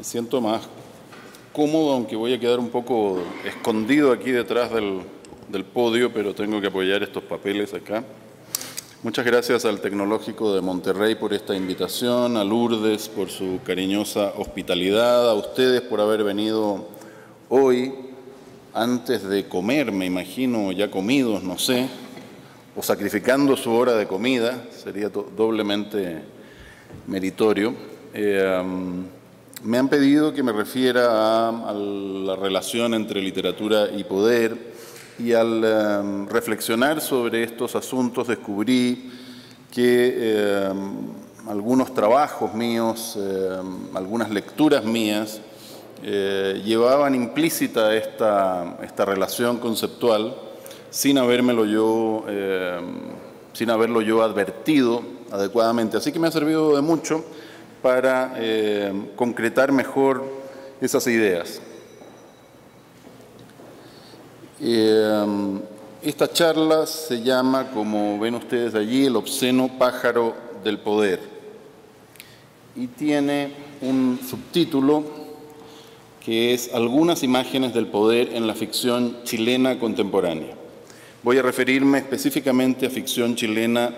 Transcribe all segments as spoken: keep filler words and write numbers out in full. Me siento más cómodo, aunque voy a quedar un poco escondido aquí detrás del, del podio, pero tengo que apoyar estos papeles acá. Muchas gracias al Tecnológico de Monterrey por esta invitación, a Lourdes por su cariñosa hospitalidad, a ustedes por haber venido hoy, antes de comer, me imagino, ya comidos, no sé, o sacrificando su hora de comida, sería doblemente meritorio. Eh, um, me han pedido que me refiera a, a la relación entre literatura y poder, y al um, reflexionar sobre estos asuntos descubrí que eh, algunos trabajos míos, eh, algunas lecturas mías, eh, llevaban implícita esta, esta relación conceptual sin habérmelo yo, eh, sin haberlo yo advertido adecuadamente. Así que me ha servido de mucho para eh, concretar mejor esas ideas. Eh, esta charla se llama, como ven ustedes allí, El obsceno pájaro del poder, y tiene un subtítulo que es Algunas imágenes del poder en la ficción chilena contemporánea. Voy a referirme específicamente a ficción chilena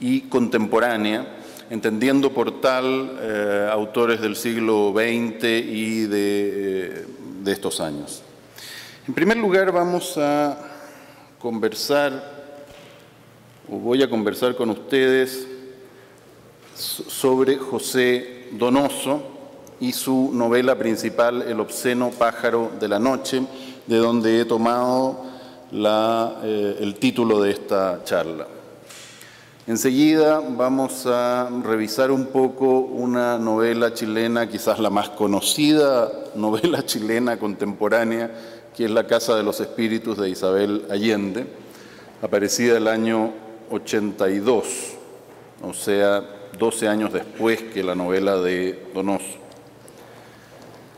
y contemporánea, entendiendo por tal eh, autores del siglo veinte y de, de estos años. En primer lugar, vamos a conversar, o voy a conversar con ustedes, sobre José Donoso y su novela principal, El obsceno pájaro de la noche, de donde he tomado la, eh, el título de esta charla. Enseguida vamos a revisar un poco una novela chilena, quizás la más conocida novela chilena contemporánea, que es La Casa de los Espíritus de Isabel Allende, aparecida el año ochenta y dos, o sea, doce años después que la novela de Donoso.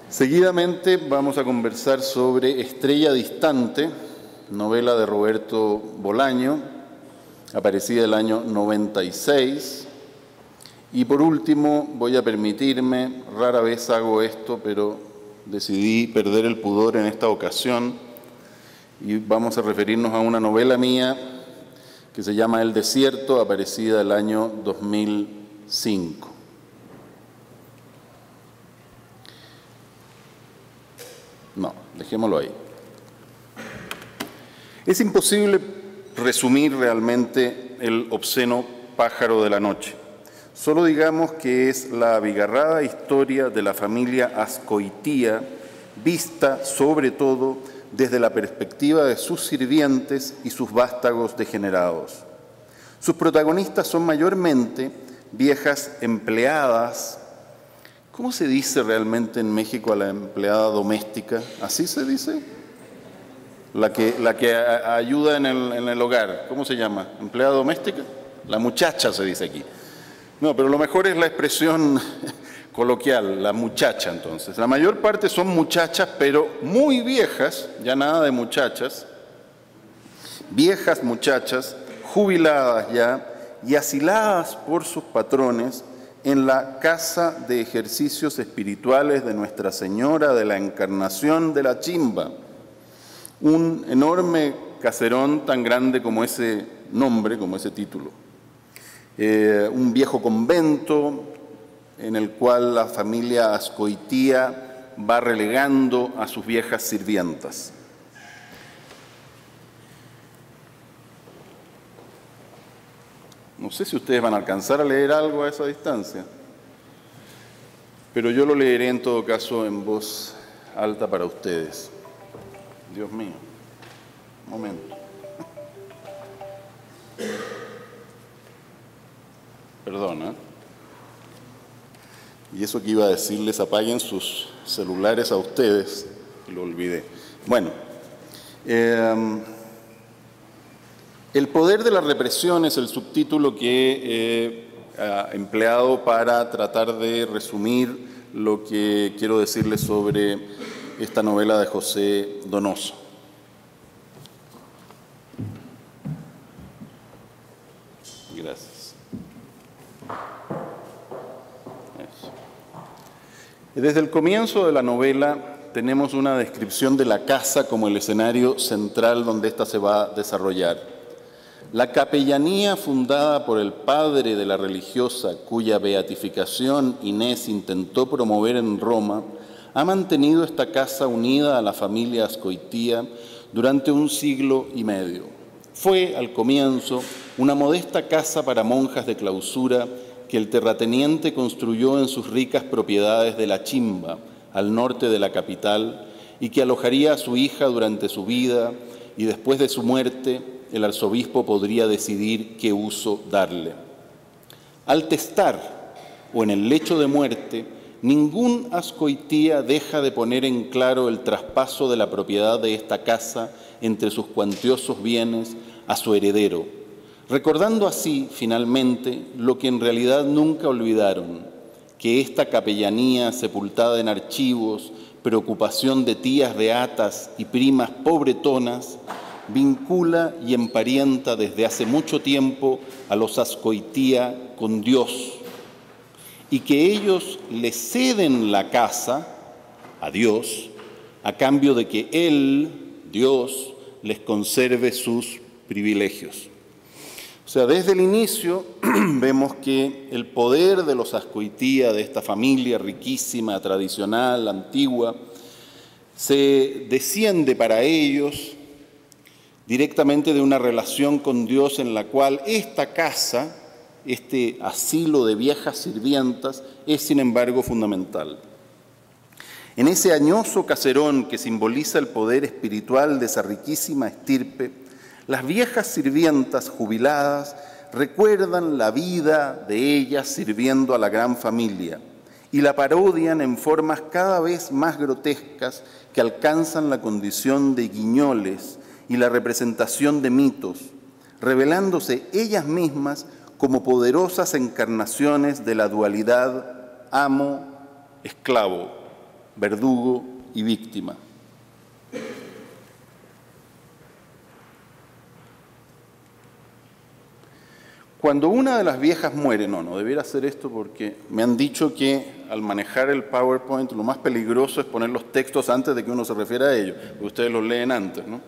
Seguidamente vamos a conversar sobre Estrella Distante, novela de Roberto Bolaño, aparecida el año noventa y seis. Y por último, voy a permitirme, rara vez hago esto, pero decidí perder el pudor en esta ocasión, y vamos a referirnos a una novela mía que se llama El desierto, aparecida el año dos mil cinco. No, dejémoslo ahí. Es imposible resumir realmente El obsceno pájaro de la noche. Solo digamos que es la abigarrada historia de la familia Azcoitía, vista sobre todo desde la perspectiva de sus sirvientes y sus vástagos degenerados. Sus protagonistas son mayormente viejas empleadas. ¿Cómo se dice realmente en México a la empleada doméstica? ¿Así se dice? La que, la que ayuda en el, en el hogar. ¿Cómo se llama? ¿Empleada doméstica? La muchacha se dice aquí. No, pero lo mejor es la expresión coloquial, la muchacha entonces. La mayor parte son muchachas, pero muy viejas, ya nada de muchachas, viejas muchachas, jubiladas ya, y asiladas por sus patrones en la Casa de Ejercicios Espirituales de Nuestra Señora de la Encarnación de La Chimba. Un enorme caserón tan grande como ese nombre, como ese título. Eh, un viejo convento en el cual la familia Azcoitía va relegando a sus viejas sirvientas. No sé si ustedes van a alcanzar a leer algo a esa distancia, pero yo lo leeré en todo caso en voz alta para ustedes. Dios mío, un momento. Perdona. Y eso que iba a decirles, apaguen sus celulares a ustedes, lo olvidé. Bueno, eh, el poder de la represión es el subtítulo que he eh, empleado para tratar de resumir lo que quiero decirles sobre esta novela de José Donoso. Gracias. Desde el comienzo de la novela tenemos una descripción de la casa como el escenario central donde ésta se va a desarrollar. La capellanía fundada por el padre de la religiosa, cuya beatificación Inés intentó promover en Roma, ha mantenido esta casa unida a la familia Azcoitía durante un siglo y medio. Fue, al comienzo, una modesta casa para monjas de clausura que el terrateniente construyó en sus ricas propiedades de La Chimba, al norte de la capital, y que alojaría a su hija durante su vida, y después de su muerte el arzobispo podría decidir qué uso darle. Al testar o en el lecho de muerte, ningún Azcoitía deja de poner en claro el traspaso de la propiedad de esta casa entre sus cuantiosos bienes a su heredero, recordando así, finalmente, lo que en realidad nunca olvidaron, que esta capellanía sepultada en archivos, preocupación de tías reatas y primas pobretonas, vincula y emparienta desde hace mucho tiempo a los Azcoitía con Dios, y que ellos le ceden la casa a Dios a cambio de que Él, Dios, les conserve sus privilegios. O sea, desde el inicio vemos que el poder de los Azcoitía, de esta familia riquísima, tradicional, antigua, se desciende para ellos directamente de una relación con Dios en la cual esta casa, este asilo de viejas sirvientas, es sin embargo fundamental. En ese añoso caserón que simboliza el poder espiritual de esa riquísima estirpe, las viejas sirvientas jubiladas recuerdan la vida de ellas sirviendo a la gran familia y la parodian en formas cada vez más grotescas que alcanzan la condición de guiñoles y la representación de mitos, revelándose ellas mismas como poderosas encarnaciones de la dualidad amo-esclavo, verdugo y víctima. Cuando una de las viejas muere, no, no debiera hacer esto porque me han dicho que al manejar el PowerPoint lo más peligroso es poner los textos antes de que uno se refiera a ellos, porque ustedes los leen antes, ¿no?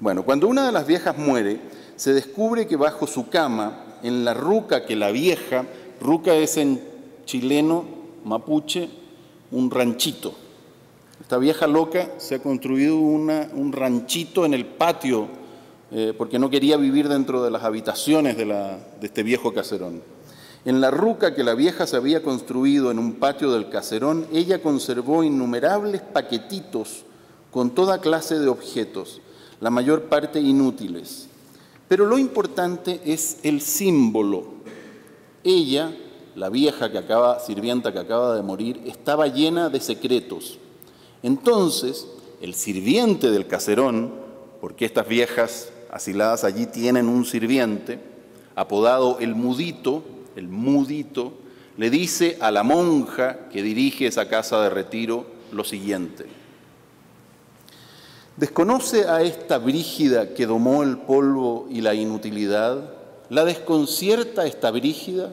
Bueno, cuando una de las viejas muere, se descubre que bajo su cama, en la ruca que la vieja, ruca es en chileno, mapuche, un ranchito. Esta vieja loca se ha construido una, un ranchito en el patio, Eh, porque no quería vivir dentro de las habitaciones de, la, de este viejo caserón. En la ruca que la vieja se había construido en un patio del caserón, ella conservó innumerables paquetitos con toda clase de objetos, la mayor parte inútiles. Pero lo importante es el símbolo. Ella, la vieja que acaba, sirvienta que acaba de morir, estaba llena de secretos. Entonces, el sirviente del caserón, porque estas viejas asiladas allí tienen un sirviente, apodado el mudito, el mudito, le dice a la monja que dirige esa casa de retiro lo siguiente. ¿Desconoce a esta Brígida que domó el polvo y la inutilidad? ¿La desconcierta esta Brígida?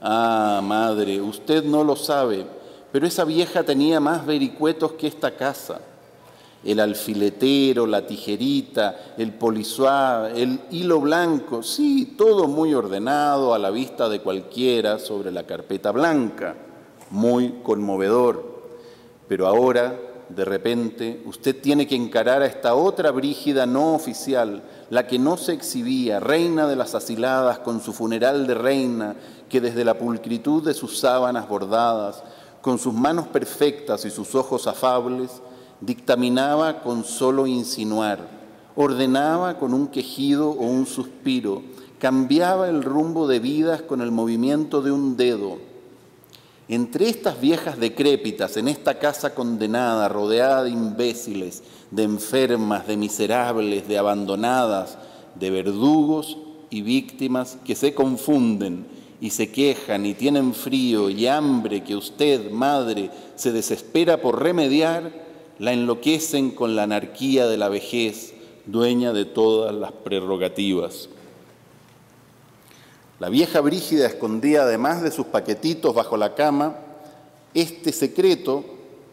Ah, madre, usted no lo sabe, pero esa vieja tenía más vericuetos que esta casa. El alfiletero, la tijerita, el polissuá, el hilo blanco, sí, todo muy ordenado a la vista de cualquiera sobre la carpeta blanca, muy conmovedor. Pero ahora, de repente, usted tiene que encarar a esta otra Brígida no oficial, la que no se exhibía, reina de las asiladas con su funeral de reina, que desde la pulcritud de sus sábanas bordadas, con sus manos perfectas y sus ojos afables, dictaminaba con solo insinuar, ordenaba con un quejido o un suspiro, cambiaba el rumbo de vidas con el movimiento de un dedo. Entre estas viejas decrépitas, en esta casa condenada, rodeada de imbéciles, de enfermas, de miserables, de abandonadas, de verdugos y víctimas que se confunden y se quejan y tienen frío y hambre que usted, madre, se desespera por remediar, la enloquecen con la anarquía de la vejez, dueña de todas las prerrogativas. La vieja Brígida escondía, además de sus paquetitos bajo la cama, Este secreto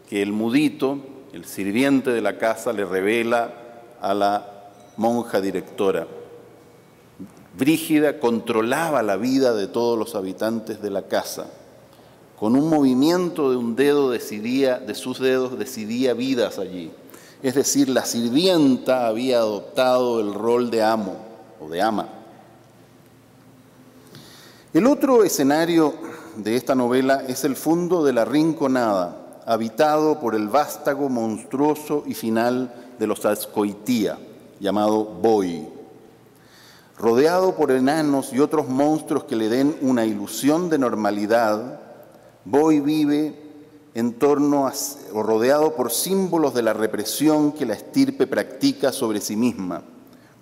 que el mudito, el sirviente de la casa, le revela a la monja directora. Brígida controlaba la vida de todos los habitantes de la casa. Con un movimiento de un dedo decidía, de sus dedos decidía vidas allí. Es decir, la sirvienta había adoptado el rol de amo o de ama. El otro escenario de esta novela es el fondo de la Rinconada, habitado por el vástago monstruoso y final de los Azcoitía, llamado Boy. Rodeado por enanos y otros monstruos que le den una ilusión de normalidad, Boy vive en torno a, o rodeado por símbolos de la represión que la estirpe practica sobre sí misma,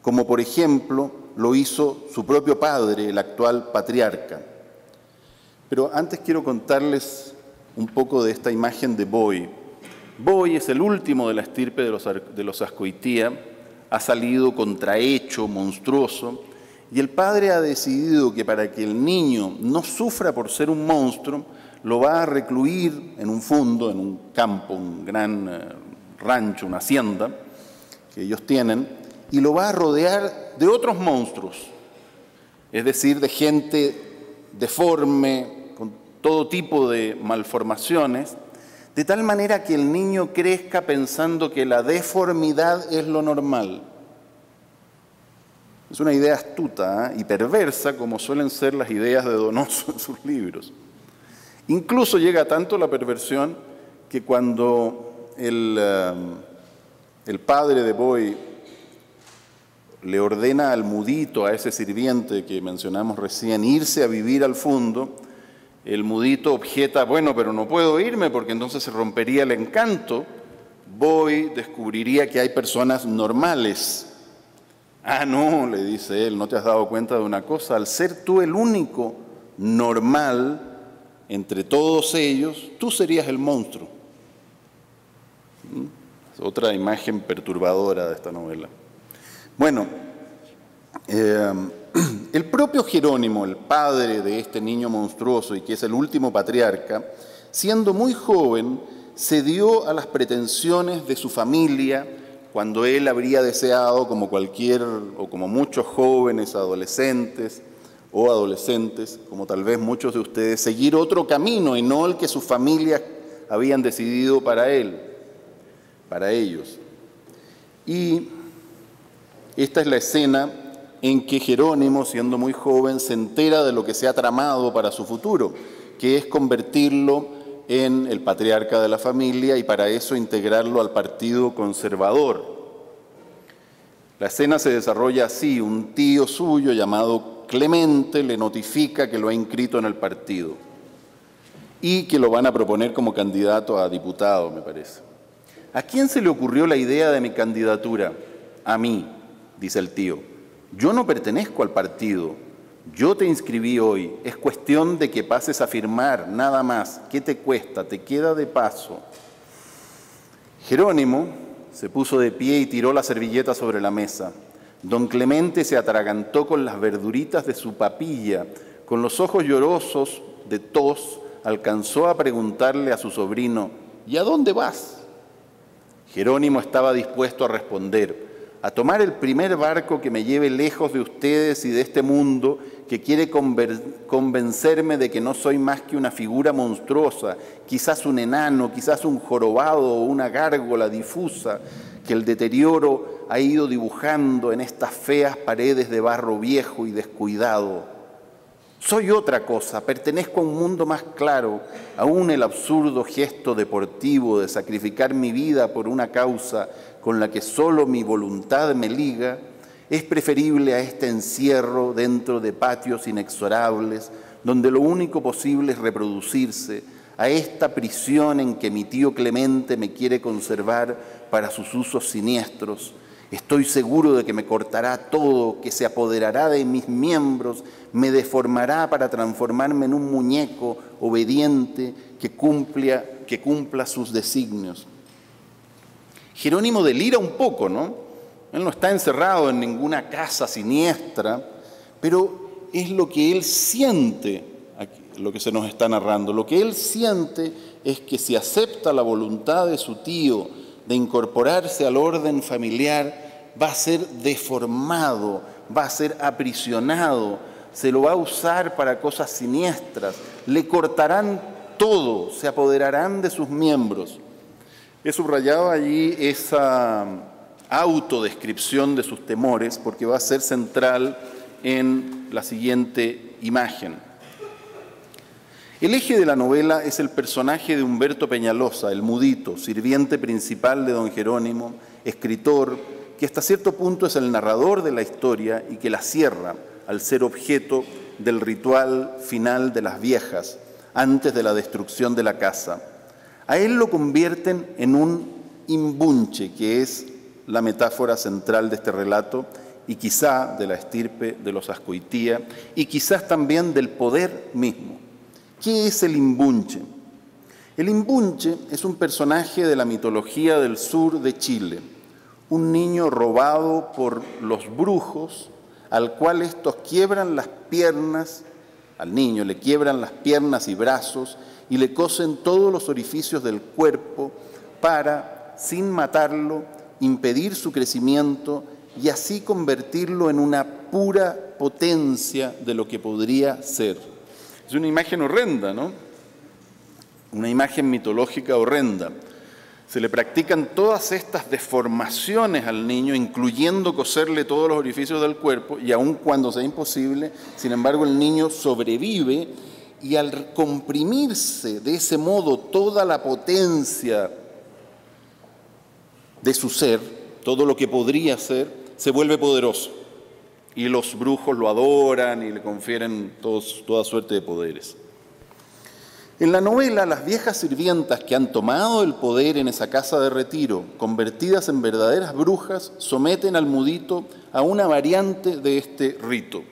como por ejemplo lo hizo su propio padre, el actual patriarca. Pero antes quiero contarles un poco de esta imagen de Boy. Boy es el último de la estirpe de los, de los Azcoitía. Ha salido contrahecho, monstruoso, y el padre ha decidido que para que el niño no sufra por ser un monstruo, lo va a recluir en un fondo, en un campo, un gran eh, rancho, una hacienda que ellos tienen, y lo va a rodear de otros monstruos, es decir, de gente deforme, con todo tipo de malformaciones, de tal manera que el niño crezca pensando que la deformidad es lo normal. Es una idea astuta, ¿eh? y perversa, como suelen ser las ideas de Donoso en sus libros. Incluso llega tanto la perversión que cuando el, uh, el padre de Boy le ordena al mudito, a ese sirviente que mencionamos recién, irse a vivir al fondo, el mudito objeta, bueno, pero no puedo irme porque entonces se rompería el encanto. Boy descubriría que hay personas normales. Ah, no, le dice él, no te has dado cuenta de una cosa. Al ser tú el único normal entre todos ellos, tú serías el monstruo. Es otra imagen perturbadora de esta novela. Bueno, eh, el propio Jerónimo, el padre de este niño monstruoso y que es el último patriarca, siendo muy joven, cedió a las pretensiones de su familia cuando él habría deseado, como cualquier o como muchos jóvenes, adolescentes o adolescentes, como tal vez muchos de ustedes, seguir otro camino y no el que sus familias habían decidido para él, para ellos. Y esta es la escena en que Jerónimo, siendo muy joven, se entera de lo que se ha tramado para su futuro, que es convertirlo en el patriarca de la familia y para eso integrarlo al Partido Conservador. La escena se desarrolla así: un tío suyo llamado Clemente le notifica que lo ha inscrito en el partido y que lo van a proponer como candidato a diputado, me parece. ¿A quién se le ocurrió la idea de mi candidatura? A mí, dice el tío. Yo no pertenezco al partido, yo te inscribí hoy, es cuestión de que pases a firmar, nada más. ¿Qué te cuesta? Te queda de paso. Jerónimo se puso de pie y tiró la servilleta sobre la mesa. Don Clemente se atragantó con las verduritas de su papilla. Con los ojos llorosos de tos, alcanzó a preguntarle a su sobrino, ¿y a dónde vas? Jerónimo estaba dispuesto a responder, a tomar el primer barco que me lleve lejos de ustedes y de este mundo que quiere convencerme de que no soy más que una figura monstruosa, quizás un enano, quizás un jorobado o una gárgola difusa que el deterioro ha ido dibujando en estas feas paredes de barro viejo y descuidado. Soy otra cosa, pertenezco a un mundo más claro, aún el absurdo gesto deportivo de sacrificar mi vida por una causa con la que solo mi voluntad me liga, es preferible a este encierro dentro de patios inexorables, donde lo único posible es reproducirse, a esta prisión en que mi tío Clemente me quiere conservar para sus usos siniestros. Estoy seguro de que me cortará todo, que se apoderará de mis miembros, me deformará para transformarme en un muñeco obediente que cumpla, que cumpla sus designios. Jerónimo delira un poco, ¿no? Él no está encerrado en ninguna casa siniestra, pero es lo que él siente, lo que se nos está narrando, lo que él siente es que si acepta la voluntad de su tío de incorporarse al orden familiar, va a ser deformado, va a ser aprisionado, se lo va a usar para cosas siniestras, le cortarán todo, se apoderarán de sus miembros. He subrayado allí esa autodescripción de sus temores porque va a ser central en la siguiente imagen. El eje de la novela es el personaje de Humberto Peñalosa, el mudito, sirviente principal de don Jerónimo, escritor, que hasta cierto punto es el narrador de la historia y que la cierra al ser objeto del ritual final de las viejas, antes de la destrucción de la casa. A él lo convierten en un imbunche, que es la metáfora central de este relato, y quizá de la estirpe de los Azcoitía, y quizás también del poder mismo. ¿Qué es el imbunche? El imbunche es un personaje de la mitología del sur de Chile, un niño robado por los brujos, al cual estos quiebran las piernas, al niño le quiebran las piernas y brazos, y le cosen todos los orificios del cuerpo para, sin matarlo, impedir su crecimiento y así convertirlo en una pura potencia de lo que podría ser. Es una imagen horrenda, ¿no? Una imagen mitológica horrenda. Se le practican todas estas deformaciones al niño, incluyendo coserle todos los orificios del cuerpo, y aun cuando sea imposible, sin embargo, el niño sobrevive. Y al comprimirse de ese modo toda la potencia de su ser, todo lo que podría ser, se vuelve poderoso. Y los brujos lo adoran y le confieren todos, toda suerte de poderes. En la novela, las viejas sirvientas que han tomado el poder en esa casa de retiro, convertidas en verdaderas brujas, someten al mudito a una variante de este rito.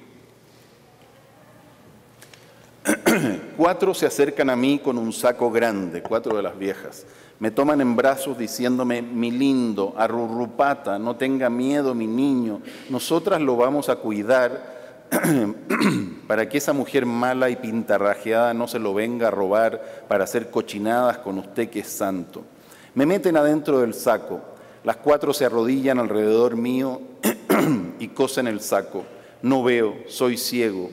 Cuatro se acercan a mí con un saco grande, cuatro de las viejas. Me toman en brazos diciéndome, mi lindo, arrurrupata, no tenga miedo mi niño, nosotras lo vamos a cuidar para que esa mujer mala y pintarrajeada no se lo venga a robar para hacer cochinadas con usted que es santo. Me meten adentro del saco, las cuatro se arrodillan alrededor mío y cosen el saco. No veo, soy ciego.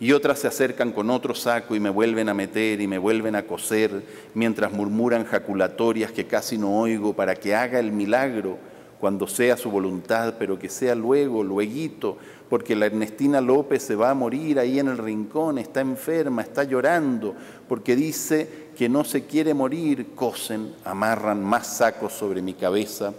Y otras se acercan con otro saco y me vuelven a meter y me vuelven a coser, mientras murmuran jaculatorias que casi no oigo, para que haga el milagro cuando sea su voluntad, pero que sea luego, lueguito, porque la Ernestina López se va a morir ahí en el rincón, está enferma, está llorando, porque dice que no se quiere morir. Cosen, amarran más sacos sobre mi cabeza.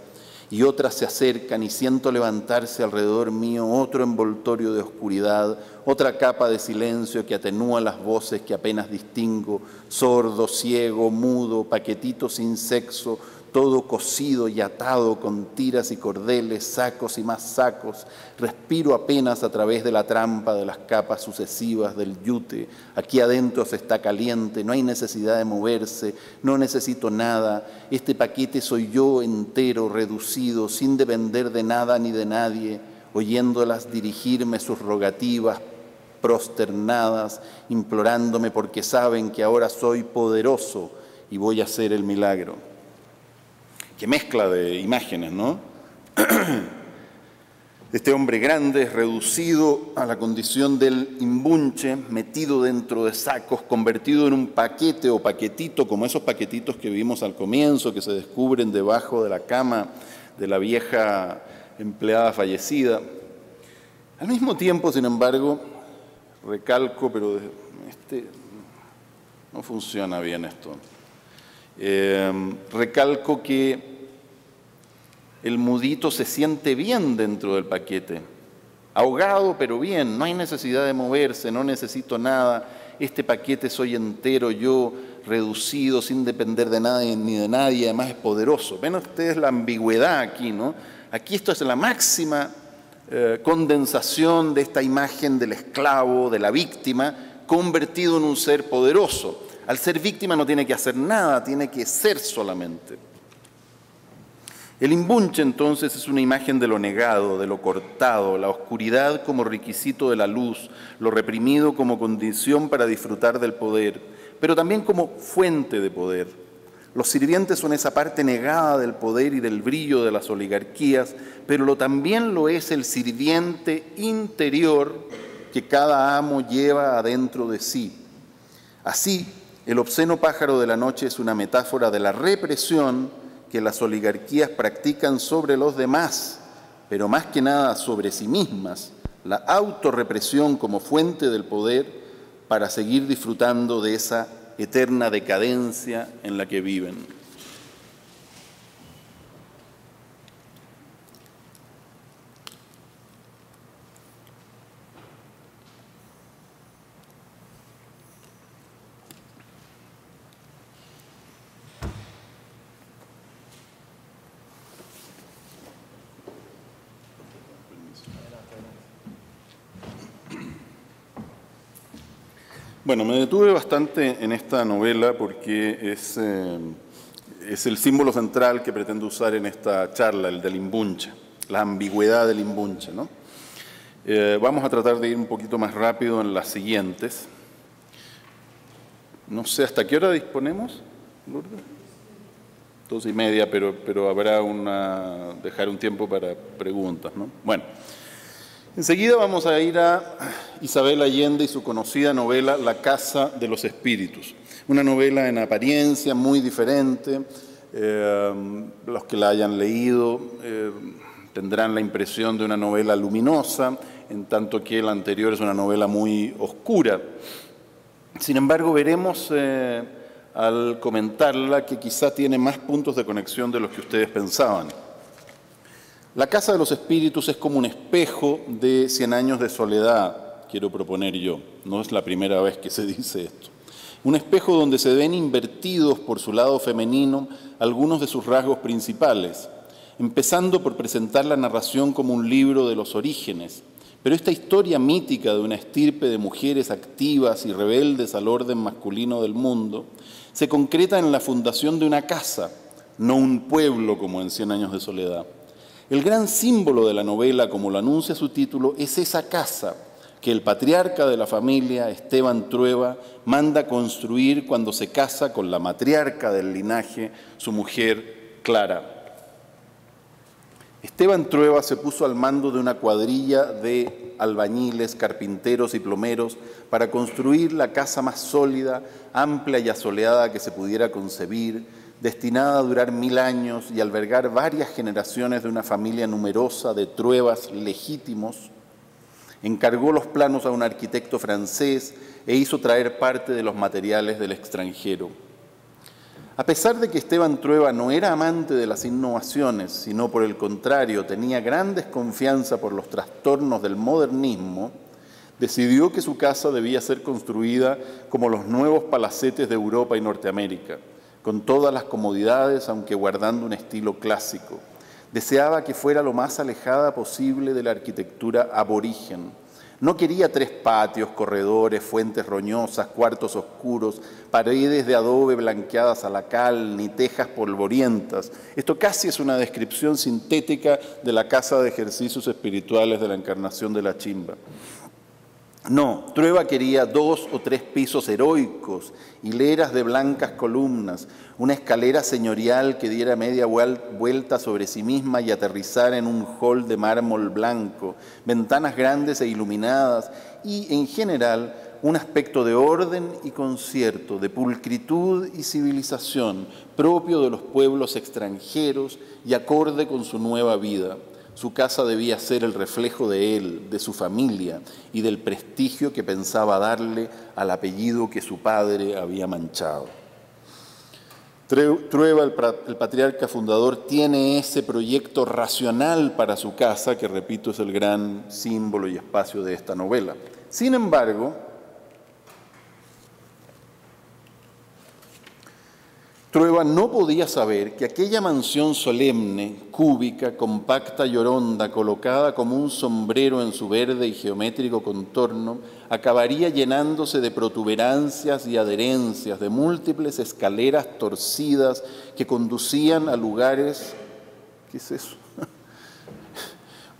Y otras se acercan y siento levantarse alrededor mío otro envoltorio de oscuridad, otra capa de silencio que atenúa las voces que apenas distingo, sordo, ciego, mudo, paquetito sin sexo, todo cosido y atado con tiras y cordeles, sacos y más sacos. Respiro apenas a través de la trampa de las capas sucesivas del yute. Aquí adentro se está caliente, no hay necesidad de moverse, no necesito nada. Este paquete soy yo entero, reducido, sin depender de nada ni de nadie, oyéndolas dirigirme sus rogativas, prosternadas, implorándome porque saben que ahora soy poderoso y voy a hacer el milagro. Qué mezcla de imágenes, ¿no? Este hombre grande es reducido a la condición del imbunche, metido dentro de sacos, convertido en un paquete o paquetito, como esos paquetitos que vimos al comienzo, que se descubren debajo de la cama de la vieja empleada fallecida. Al mismo tiempo, sin embargo, recalco, pero este, no funciona bien esto. Eh, recalco que el mudito se siente bien dentro del paquete, ahogado pero bien, no hay necesidad de moverse, no necesito nada, este paquete soy entero yo, reducido, sin depender de nadie ni de nadie, además es poderoso. Ven ustedes la ambigüedad aquí, ¿no? Aquí esto es la máxima eh, condensación de esta imagen del esclavo, de la víctima, convertido en un ser poderoso. Al ser víctima no tiene que hacer nada, tiene que ser solamente. El imbunche, entonces, es una imagen de lo negado, de lo cortado, la oscuridad como requisito de la luz, lo reprimido como condición para disfrutar del poder, pero también como fuente de poder. Los sirvientes son esa parte negada del poder y del brillo de las oligarquías, pero lo, también lo es el sirviente interior que cada amo lleva adentro de sí. Así, El obsceno pájaro de la noche es una metáfora de la represión que las oligarquías practican sobre los demás, pero más que nada sobre sí mismas, la autorrepresión como fuente del poder para seguir disfrutando de esa eterna decadencia en la que viven. Bueno, me detuve bastante en esta novela porque es, eh, es el símbolo central que pretendo usar en esta charla, el del imbunche, la ambigüedad del imbunche, ¿no? Eh, vamos a tratar de ir un poquito más rápido en las siguientes. No sé, ¿hasta qué hora disponemos, Lourdes? Dos y media, pero, pero habrá una... dejar un tiempo para preguntas, ¿no? Bueno. Enseguida vamos a ir a Isabel Allende y su conocida novela La Casa de los Espíritus. Una novela en apariencia muy diferente. Eh, los que la hayan leído eh, tendrán la impresión de una novela luminosa, en tanto que la anterior es una novela muy oscura. Sin embargo, veremos eh, al comentarla que quizá tiene más puntos de conexión de los que ustedes pensaban. La Casa de los Espíritus es como un espejo de Cien años de soledad, quiero proponer yo. No es la primera vez que se dice esto. Un espejo donde se ven invertidos por su lado femenino algunos de sus rasgos principales, empezando por presentar la narración como un libro de los orígenes. Pero esta historia mítica de una estirpe de mujeres activas y rebeldes al orden masculino del mundo se concreta en la fundación de una casa, no un pueblo como en Cien años de soledad. El gran símbolo de la novela, como lo anuncia su título, es esa casa que el patriarca de la familia, Esteban Trueba, manda construir cuando se casa con la matriarca del linaje, su mujer Clara. Esteban Trueba se puso al mando de una cuadrilla de albañiles, carpinteros y plomeros para construir la casa más sólida, amplia y asoleada que se pudiera concebir, destinada a durar mil años y albergar varias generaciones de una familia numerosa de Truebas legítimos. Encargó los planos a un arquitecto francés e hizo traer parte de los materiales del extranjero. A pesar de que Esteban Trueba no era amante de las innovaciones, sino por el contrario, tenía gran desconfianza por los trastornos del modernismo, decidió que su casa debía ser construida como los nuevos palacetes de Europa y Norteamérica, con todas las comodidades, aunque guardando un estilo clásico. Deseaba que fuera lo más alejada posible de la arquitectura aborigen. No quería tres patios, corredores, fuentes roñosas, cuartos oscuros, paredes de adobe blanqueadas a la cal, ni tejas polvorientas. Esto casi es una descripción sintética de la casa de ejercicios espirituales de la Encarnación de la Chimba. No, Trueba quería dos o tres pisos heroicos, hileras de blancas columnas, una escalera señorial que diera media vuelta sobre sí misma y aterrizara en un hall de mármol blanco, ventanas grandes e iluminadas y, en general, un aspecto de orden y concierto, de pulcritud y civilización, propio de los pueblos extranjeros y acorde con su nueva vida. Su casa debía ser el reflejo de él, de su familia y del prestigio que pensaba darle al apellido que su padre había manchado. Trueba, el patriarca fundador, tiene ese proyecto racional para su casa, que repito es el gran símbolo y espacio de esta novela. Sin embargo, Trueba no podía saber que aquella mansión solemne, cúbica, compacta y oronda, colocada como un sombrero en su verde y geométrico contorno, acabaría llenándose de protuberancias y adherencias, de múltiples escaleras torcidas que conducían a lugares... ¿Qué es eso?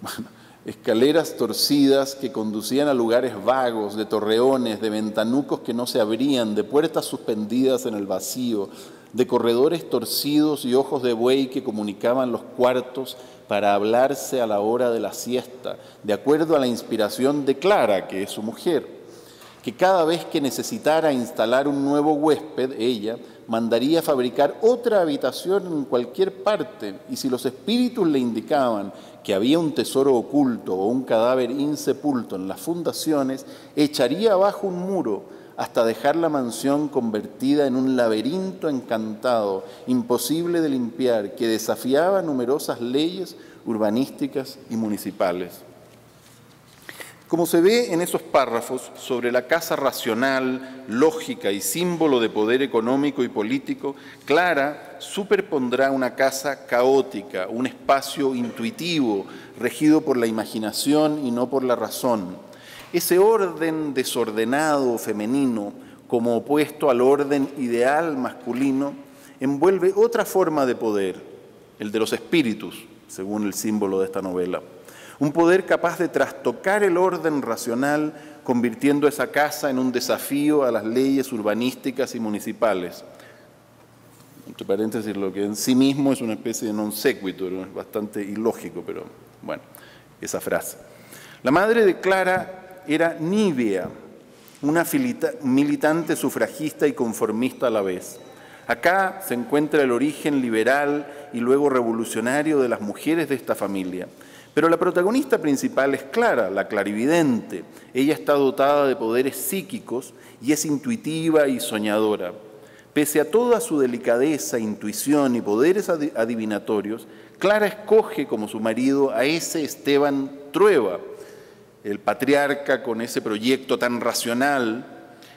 Bueno, escaleras torcidas que conducían a lugares vagos, de torreones, de ventanucos que no se abrían, de puertas suspendidas en el vacío... de corredores torcidos y ojos de buey que comunicaban los cuartos para hablarse a la hora de la siesta, de acuerdo a la inspiración de Clara, que es su mujer, que cada vez que necesitara instalar un nuevo huésped, ella mandaría fabricar otra habitación en cualquier parte, y si los espíritus le indicaban que había un tesoro oculto o un cadáver insepulto en las fundaciones, echaría abajo un muro hasta dejar la mansión convertida en un laberinto encantado, imposible de limpiar, que desafiaba numerosas leyes urbanísticas y municipales. Como se ve en esos párrafos sobre la casa racional, lógica y símbolo de poder económico y político, Clara superpondrá una casa caótica, un espacio intuitivo, regido por la imaginación y no por la razón. Ese orden desordenado femenino, como opuesto al orden ideal masculino, envuelve otra forma de poder, el de los espíritus, según el símbolo de esta novela. Un poder capaz de trastocar el orden racional, convirtiendo esa casa en un desafío a las leyes urbanísticas y municipales. Entre paréntesis, lo que en sí mismo es una especie de non sequitur, es bastante ilógico, pero bueno, esa frase. La madre de Clara era Nívea, una militante sufragista y conformista a la vez. Acá se encuentra el origen liberal y luego revolucionario de las mujeres de esta familia. Pero la protagonista principal es Clara, la clarividente. Ella está dotada de poderes psíquicos y es intuitiva y soñadora. Pese a toda su delicadeza, intuición y poderes adivinatorios, Clara escoge como su marido a ese Esteban Trueba, el patriarca con ese proyecto tan racional,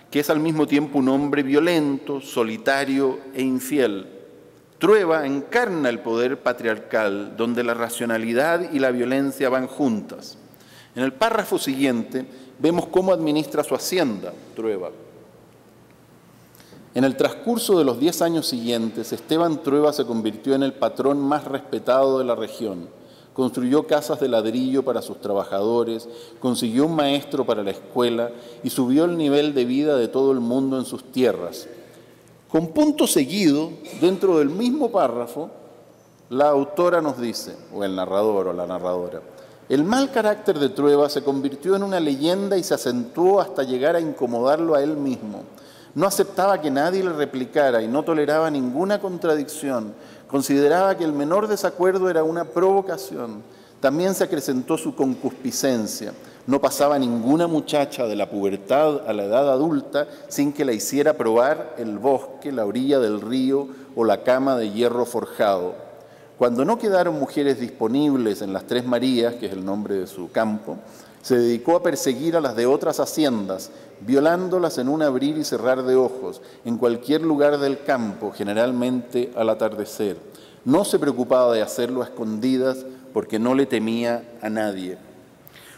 que es al mismo tiempo un hombre violento, solitario e infiel. Trueba encarna el poder patriarcal, donde la racionalidad y la violencia van juntas. En el párrafo siguiente vemos cómo administra su hacienda, Trueba. En el transcurso de los diez años siguientes, Esteban Trueba se convirtió en el patrón más respetado de la región. Construyó casas de ladrillo para sus trabajadores, consiguió un maestro para la escuela y subió el nivel de vida de todo el mundo en sus tierras. Con punto seguido, dentro del mismo párrafo, la autora nos dice, o el narrador o la narradora, el mal carácter de Trueba se convirtió en una leyenda y se acentuó hasta llegar a incomodarlo a él mismo. No aceptaba que nadie le replicara y no toleraba ninguna contradicción. Consideraba que el menor desacuerdo era una provocación. También se acrecentó su concupiscencia. No pasaba ninguna muchacha de la pubertad a la edad adulta sin que la hiciera probar el bosque, la orilla del río o la cama de hierro forjado. Cuando no quedaron mujeres disponibles en las Tres Marías, que es el nombre de su campo, se dedicó a perseguir a las de otras haciendas, violándolas en un abrir y cerrar de ojos, en cualquier lugar del campo, generalmente al atardecer. No se preocupaba de hacerlo a escondidas porque no le temía a nadie.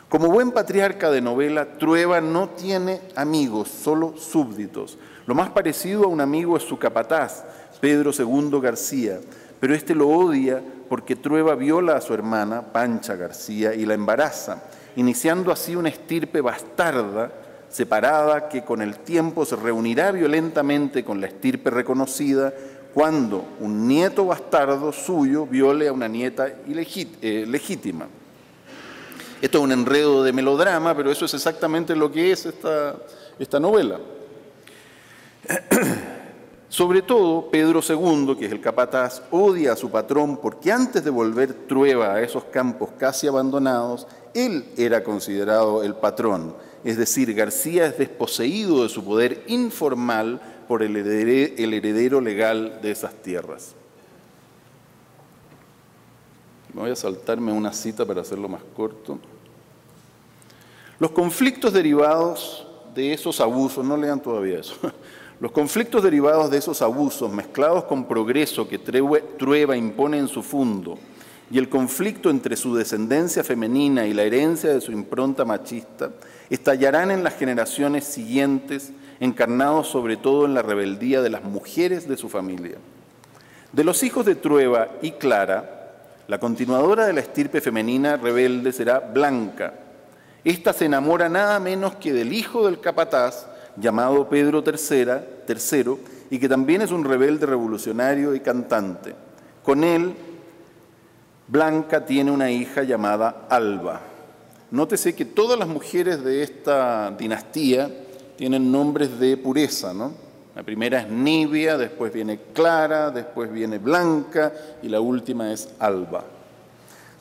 Como buen patriarca de novela, Trueba no tiene amigos, solo súbditos. Lo más parecido a un amigo es su capataz, Pedro segundo García, pero este lo odia porque Trueba viola a su hermana, Pancha García, y la embaraza, iniciando así una estirpe bastarda, separada, que con el tiempo se reunirá violentamente con la estirpe reconocida cuando un nieto bastardo suyo viole a una nieta eh, legítima. Esto es un enredo de melodrama, pero eso es exactamente lo que es esta, esta novela. Sobre todo, Pedro segundo, que es el capataz, odia a su patrón porque antes de volver Trueba a esos campos casi abandonados, él era considerado el patrón. Es decir, García es desposeído de su poder informal por el heredero legal de esas tierras. Me voy a saltarme una cita para hacerlo más corto. Los conflictos derivados de esos abusos, no lean todavía eso, los conflictos derivados de esos abusos mezclados con progreso que Trueba impone en su fundo y el conflicto entre su descendencia femenina y la herencia de su impronta machista estallarán en las generaciones siguientes, encarnados sobre todo en la rebeldía de las mujeres de su familia. De los hijos de Trueba y Clara, la continuadora de la estirpe femenina rebelde será Blanca. Esta se enamora nada menos que del hijo del capataz, llamado Pedro tercero, y que también es un rebelde revolucionario y cantante. Con él, Blanca tiene una hija llamada Alba. Nótese que todas las mujeres de esta dinastía tienen nombres de pureza, ¿no? La primera es Nibia, después viene Clara, después viene Blanca y la última es Alba.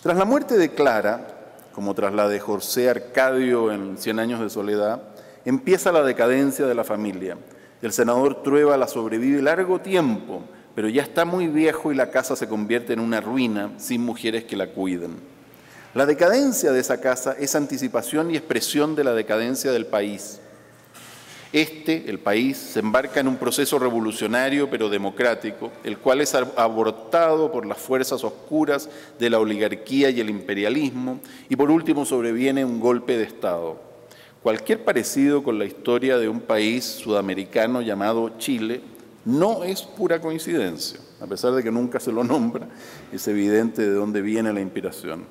Tras la muerte de Clara, como tras la de José Arcadio en Cien años de soledad, empieza la decadencia de la familia. El senador Trueba la sobrevive largo tiempo, pero ya está muy viejo y la casa se convierte en una ruina sin mujeres que la cuiden. La decadencia de esa casa es anticipación y expresión de la decadencia del país. Este, el país, se embarca en un proceso revolucionario pero democrático, el cual es abortado por las fuerzas oscuras de la oligarquía y el imperialismo, y por último sobreviene un golpe de Estado. Cualquier parecido con la historia de un país sudamericano llamado Chile no es pura coincidencia, a pesar de que nunca se lo nombra, es evidente de dónde viene la inspiración.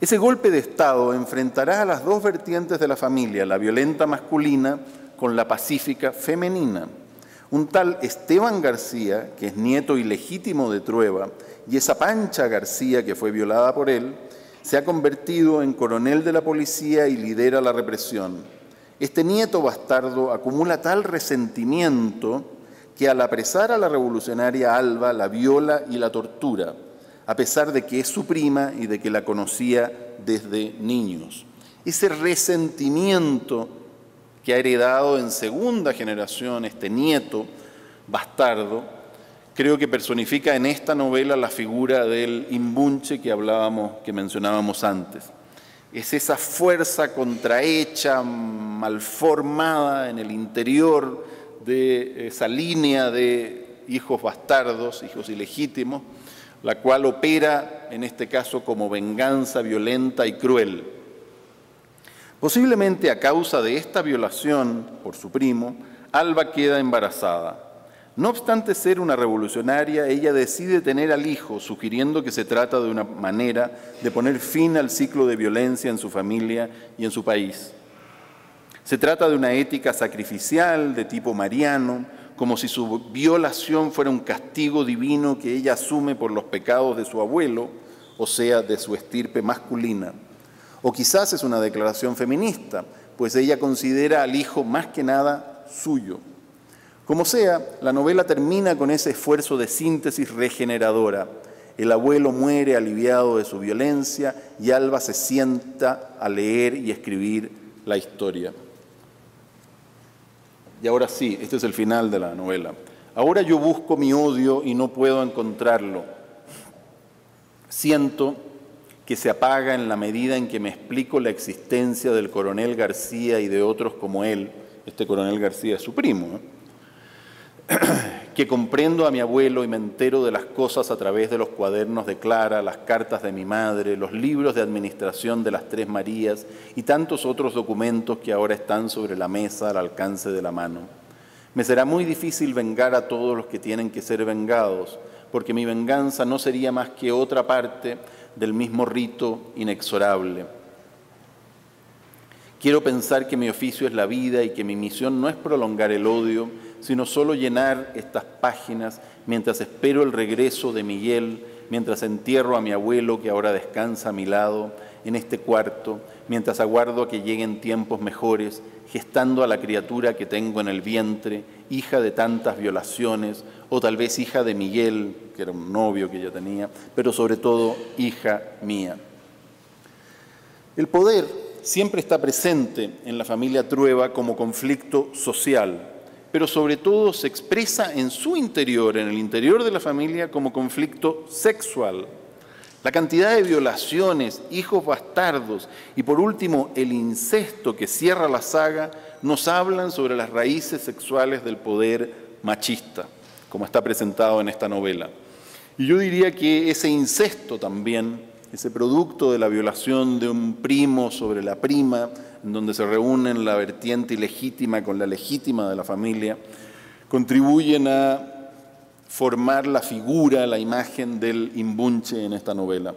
Ese golpe de Estado enfrentará a las dos vertientes de la familia, la violenta masculina con la pacífica femenina. Un tal Esteban García, que es nieto ilegítimo de Trueba, y esa Pancha García, que fue violada por él, se ha convertido en coronel de la policía y lidera la represión. Este nieto bastardo acumula tal resentimiento que al apresar a la revolucionaria Alba la viola y la tortura, a pesar de que es su prima y de que la conocía desde niños. Ese resentimiento que ha heredado en segunda generación este nieto bastardo, creo que personifica en esta novela la figura del imbunche que hablábamos, que mencionábamos antes. Es esa fuerza contrahecha, malformada en el interior de esa línea de hijos bastardos, hijos ilegítimos, la cual opera en este caso como venganza violenta y cruel. Posiblemente a causa de esta violación por su primo, Alba queda embarazada. No obstante ser una revolucionaria, ella decide tener al hijo, sugiriendo que se trata de una manera de poner fin al ciclo de violencia en su familia y en su país. Se trata de una ética sacrificial de tipo mariano, como si su violación fuera un castigo divino que ella asume por los pecados de su abuelo, o sea, de su estirpe masculina. O quizás es una declaración feminista, pues ella considera al hijo más que nada suyo. Como sea, la novela termina con ese esfuerzo de síntesis regeneradora. El abuelo muere aliviado de su violencia y Alba se sienta a leer y escribir la historia. Y ahora sí, este es el final de la novela. Ahora yo busco mi odio y no puedo encontrarlo. Siento que se apaga en la medida en que me explico la existencia del coronel García y de otros como él. Este coronel García es su primo, ¿eh? Que comprendo a mi abuelo y me entero de las cosas a través de los cuadernos de Clara, las cartas de mi madre, los libros de administración de las Tres Marías y tantos otros documentos que ahora están sobre la mesa al alcance de la mano. Me será muy difícil vengar a todos los que tienen que ser vengados, porque mi venganza no sería más que otra parte del mismo rito inexorable. Quiero pensar que mi oficio es la vida y que mi misión no es prolongar el odio, sino solo llenar estas páginas mientras espero el regreso de Miguel, mientras entierro a mi abuelo que ahora descansa a mi lado en este cuarto, mientras aguardo a que lleguen tiempos mejores, gestando a la criatura que tengo en el vientre, hija de tantas violaciones, o tal vez hija de Miguel, que era un novio que ella tenía, pero sobre todo hija mía. El poder siempre está presente en la familia Trueba como conflicto social, pero sobre todo se expresa en su interior, en el interior de la familia, como conflicto sexual. La cantidad de violaciones, hijos bastardos y por último el incesto que cierra la saga nos hablan sobre las raíces sexuales del poder machista, como está presentado en esta novela. Y yo diría que ese incesto también, ese producto de la violación de un primo sobre la prima, en donde se reúnen la vertiente ilegítima con la legítima de la familia, contribuyen a formar la figura, la imagen del imbunche en esta novela.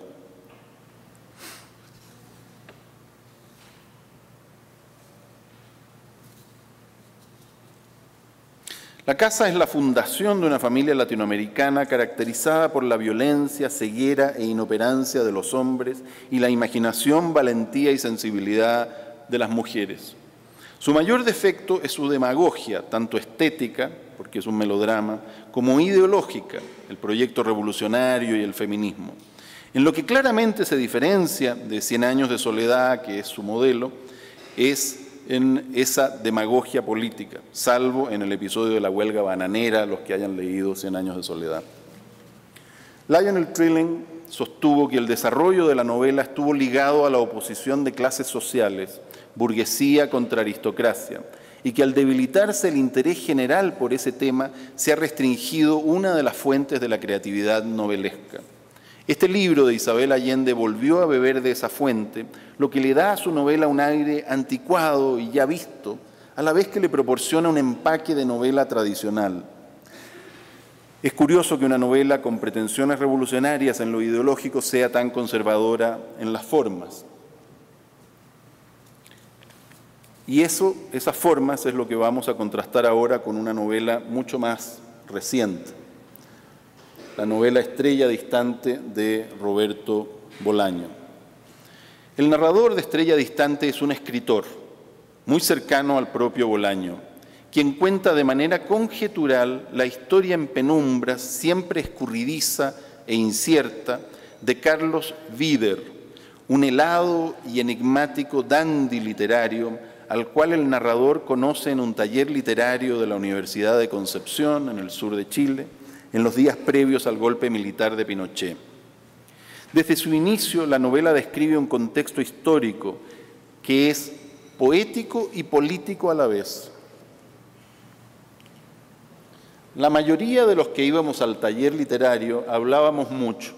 La casa es la fundación de una familia latinoamericana caracterizada por la violencia, ceguera e inoperancia de los hombres y la imaginación, valentía y sensibilidad de las mujeres. Su mayor defecto es su demagogia, tanto estética, porque es un melodrama, como ideológica, el proyecto revolucionario y el feminismo. En lo que claramente se diferencia de Cien años de soledad, que es su modelo, es en esa demagogia política, salvo en el episodio de la huelga bananera, los que hayan leído Cien años de soledad. Lionel Trilling sostuvo que el desarrollo de la novela estuvo ligado a la oposición de clases sociales, burguesía contra aristocracia, y que al debilitarse el interés general por ese tema, se ha restringido una de las fuentes de la creatividad novelesca. Este libro de Isabel Allende volvió a beber de esa fuente, lo que le da a su novela un aire anticuado y ya visto, a la vez que le proporciona un empaque de novela tradicional. Es curioso que una novela con pretensiones revolucionarias en lo ideológico sea tan conservadora en las formas. Y eso, esas formas es lo que vamos a contrastar ahora con una novela mucho más reciente, la novela Estrella Distante de Roberto Bolaño. El narrador de Estrella Distante es un escritor muy cercano al propio Bolaño, quien cuenta de manera conjetural la historia en penumbras, siempre escurridiza e incierta, de Carlos Wieder, un helado y enigmático dandy literario al cual el narrador conoce en un taller literario de la Universidad de Concepción, en el sur de Chile, en los días previos al golpe militar de Pinochet. Desde su inicio, la novela describe un contexto histórico que es poético y político a la vez. La mayoría de los que íbamos al taller literario hablábamos mucho,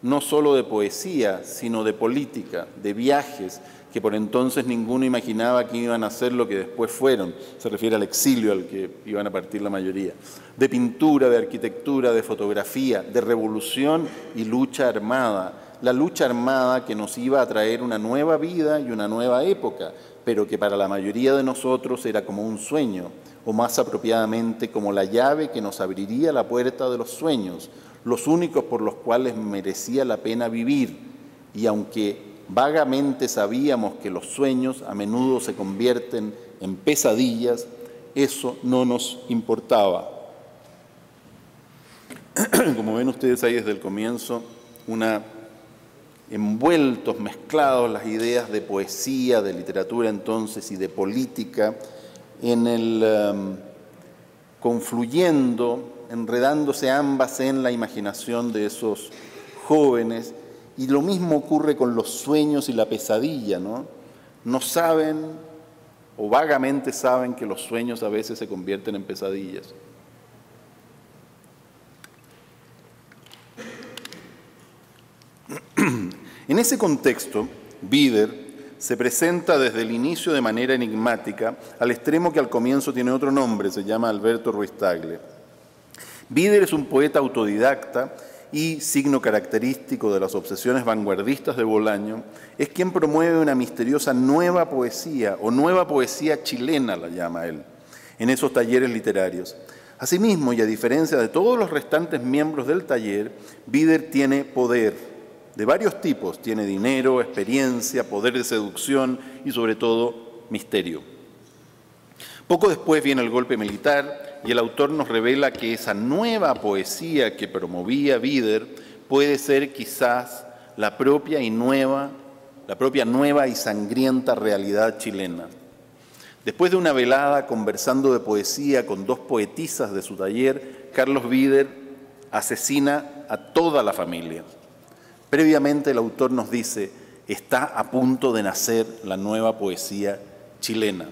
no solo de poesía, sino de política, de viajes, que por entonces ninguno imaginaba que iban a ser lo que después fueron, se refiere al exilio al que iban a partir la mayoría, de pintura, de arquitectura, de fotografía, de revolución y lucha armada, la lucha armada que nos iba a traer una nueva vida y una nueva época, pero que para la mayoría de nosotros era como un sueño, o más apropiadamente como la llave que nos abriría la puerta de los sueños, los únicos por los cuales merecía la pena vivir, y aunque vagamente sabíamos que los sueños a menudo se convierten en pesadillas, eso no nos importaba. Como ven ustedes ahí desde el comienzo, una, envueltos, mezclados las ideas de poesía, de literatura entonces y de política, en el, um, confluyendo, enredándose ambas en la imaginación de esos jóvenes. Y lo mismo ocurre con los sueños y la pesadilla, ¿no? No saben, o vagamente saben, que los sueños a veces se convierten en pesadillas. En ese contexto, Wieder se presenta desde el inicio de manera enigmática, al extremo que al comienzo tiene otro nombre, se llama Alberto Ruiz Tagle. Wieder es un poeta autodidacta, y signo característico de las obsesiones vanguardistas de Bolaño, es quien promueve una misteriosa nueva poesía, o nueva poesía chilena la llama él, en esos talleres literarios. Asimismo, y a diferencia de todos los restantes miembros del taller, Wieder tiene poder, de varios tipos, tiene dinero, experiencia, poder de seducción y sobre todo misterio. Poco después viene el golpe militar, y el autor nos revela que esa nueva poesía que promovía Wieder puede ser quizás la propia y nueva, la propia nueva y sangrienta realidad chilena. Después de una velada conversando de poesía con dos poetisas de su taller, Carlos Wieder asesina a toda la familia. Previamente el autor nos dice, está a punto de nacer la nueva poesía chilena.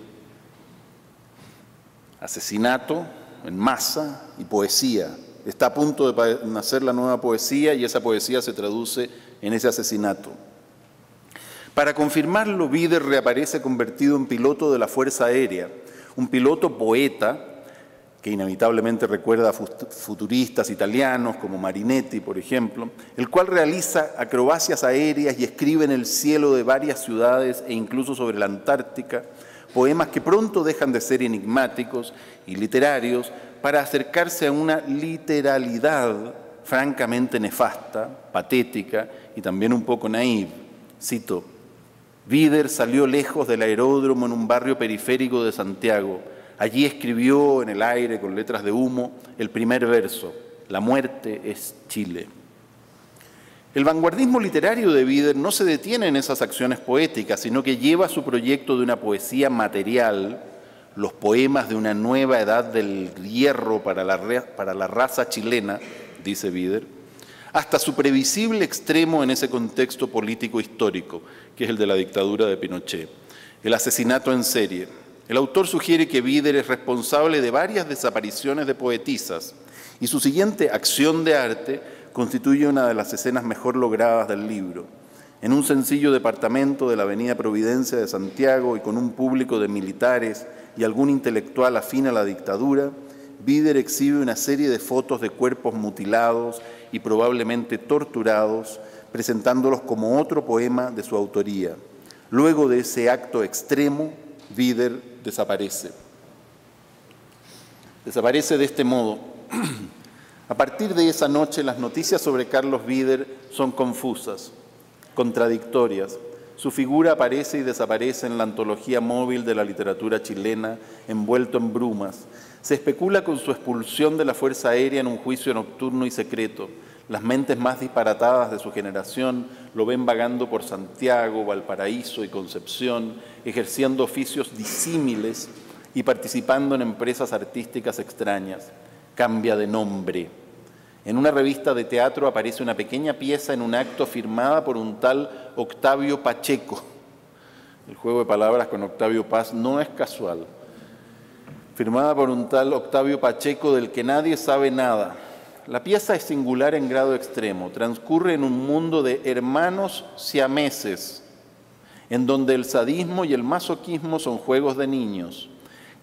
Asesinato en masa y poesía. Está a punto de nacer la nueva poesía y esa poesía se traduce en ese asesinato. Para confirmarlo, Wieder reaparece convertido en piloto de la Fuerza Aérea, un piloto poeta que inevitablemente recuerda a futuristas italianos como Marinetti, por ejemplo, el cual realiza acrobacias aéreas y escribe en el cielo de varias ciudades e incluso sobre la Antártica, poemas que pronto dejan de ser enigmáticos y literarios para acercarse a una literalidad francamente nefasta, patética y también un poco naive. Cito, Wieder salió lejos del aeródromo en un barrio periférico de Santiago. Allí escribió en el aire, con letras de humo, el primer verso, La muerte es Chile. El vanguardismo literario de Wieder no se detiene en esas acciones poéticas, sino que lleva su proyecto de una poesía material, los poemas de una nueva edad del hierro para la, re, para la raza chilena, dice Wieder, hasta su previsible extremo en ese contexto político histórico, que es el de la dictadura de Pinochet, el asesinato en serie. El autor sugiere que Wieder es responsable de varias desapariciones de poetisas y su siguiente acción de arte constituye una de las escenas mejor logradas del libro. En un sencillo departamento de la avenida Providencia de Santiago y con un público de militares y algún intelectual afín a la dictadura, Wieder exhibe una serie de fotos de cuerpos mutilados y probablemente torturados, presentándolos como otro poema de su autoría. Luego de ese acto extremo, Wieder desaparece. Desaparece de este modo. A partir de esa noche, las noticias sobre Carlos Wieder son confusas, contradictorias. Su figura aparece y desaparece en la antología móvil de la literatura chilena, envuelto en brumas. Se especula con su expulsión de la Fuerza Aérea en un juicio nocturno y secreto. Las mentes más disparatadas de su generación lo ven vagando por Santiago, Valparaíso y Concepción, ejerciendo oficios disímiles y participando en empresas artísticas extrañas. Cambia de nombre. En una revista de teatro aparece una pequeña pieza en un acto firmada por un tal Octavio Pacheco. El juego de palabras con Octavio Paz no es casual. Firmada por un tal Octavio Pacheco del que nadie sabe nada. La pieza es singular en grado extremo. Transcurre en un mundo de hermanos siameses, en donde el sadismo y el masoquismo son juegos de niños.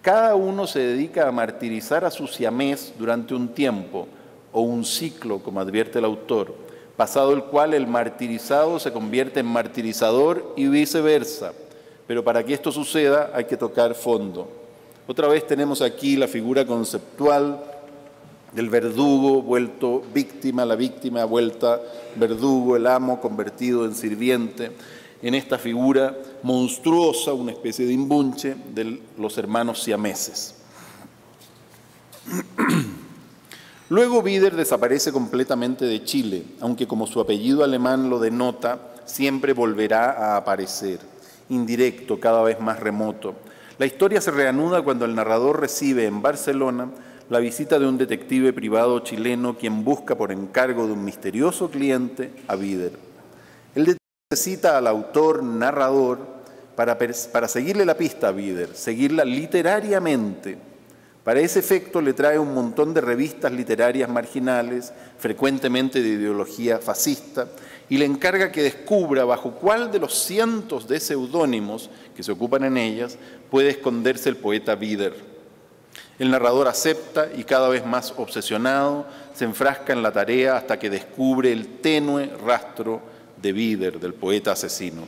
Cada uno se dedica a martirizar a su siamés durante un tiempo, o un ciclo, como advierte el autor, pasado el cual el martirizado se convierte en martirizador y viceversa. Pero para que esto suceda hay que tocar fondo. Otra vez tenemos aquí la figura conceptual del verdugo vuelto víctima, la víctima vuelta verdugo, el amo convertido en sirviente, en esta figura monstruosa, una especie de imbunche de los hermanos siameses. Luego Wieder desaparece completamente de Chile, aunque como su apellido alemán lo denota, siempre volverá a aparecer, indirecto, cada vez más remoto. La historia se reanuda cuando el narrador recibe en Barcelona la visita de un detective privado chileno quien busca por encargo de un misterioso cliente a Wieder. El detective cita al autor narrador para, para seguirle la pista a Wieder, seguirla literariamente. Para ese efecto le trae un montón de revistas literarias marginales, frecuentemente de ideología fascista, y le encarga que descubra bajo cuál de los cientos de seudónimos que se ocupan en ellas puede esconderse el poeta Wieder. El narrador acepta y cada vez más obsesionado se enfrasca en la tarea hasta que descubre el tenue rastro de Wieder, del poeta asesino.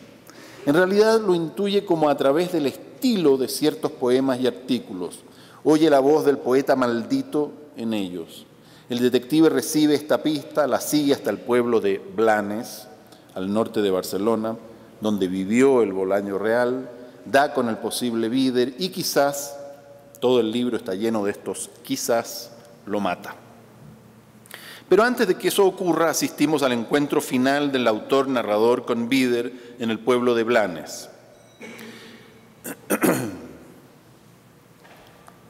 En realidad lo intuye como a través del estilo de ciertos poemas y artículos. Oye la voz del poeta maldito en ellos. El detective recibe esta pista, la sigue hasta el pueblo de Blanes, al norte de Barcelona, donde vivió el Bolaño real, da con el posible Wieder y quizás, todo el libro está lleno de estos quizás, lo mata. Pero antes de que eso ocurra, asistimos al encuentro final del autor-narrador con Wieder en el pueblo de Blanes.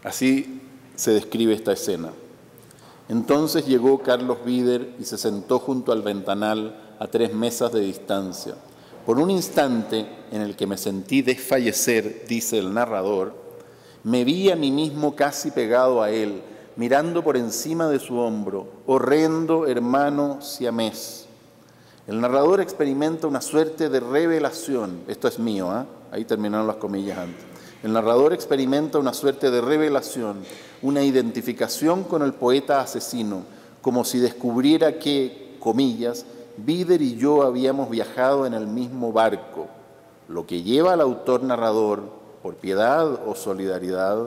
Así se describe esta escena. Entonces llegó Carlos Wieder y se sentó junto al ventanal a tres mesas de distancia. Por un instante en el que me sentí desfallecer, dice el narrador, me vi a mí mismo casi pegado a él, mirando por encima de su hombro, horrendo hermano siamés. El narrador experimenta una suerte de revelación. Esto es mío, ¿eh? Ahí terminaron las comillas antes. El narrador experimenta una suerte de revelación, una identificación con el poeta asesino, como si descubriera que, comillas, Wieder y yo habíamos viajado en el mismo barco, lo que lleva al autor narrador, por piedad o solidaridad,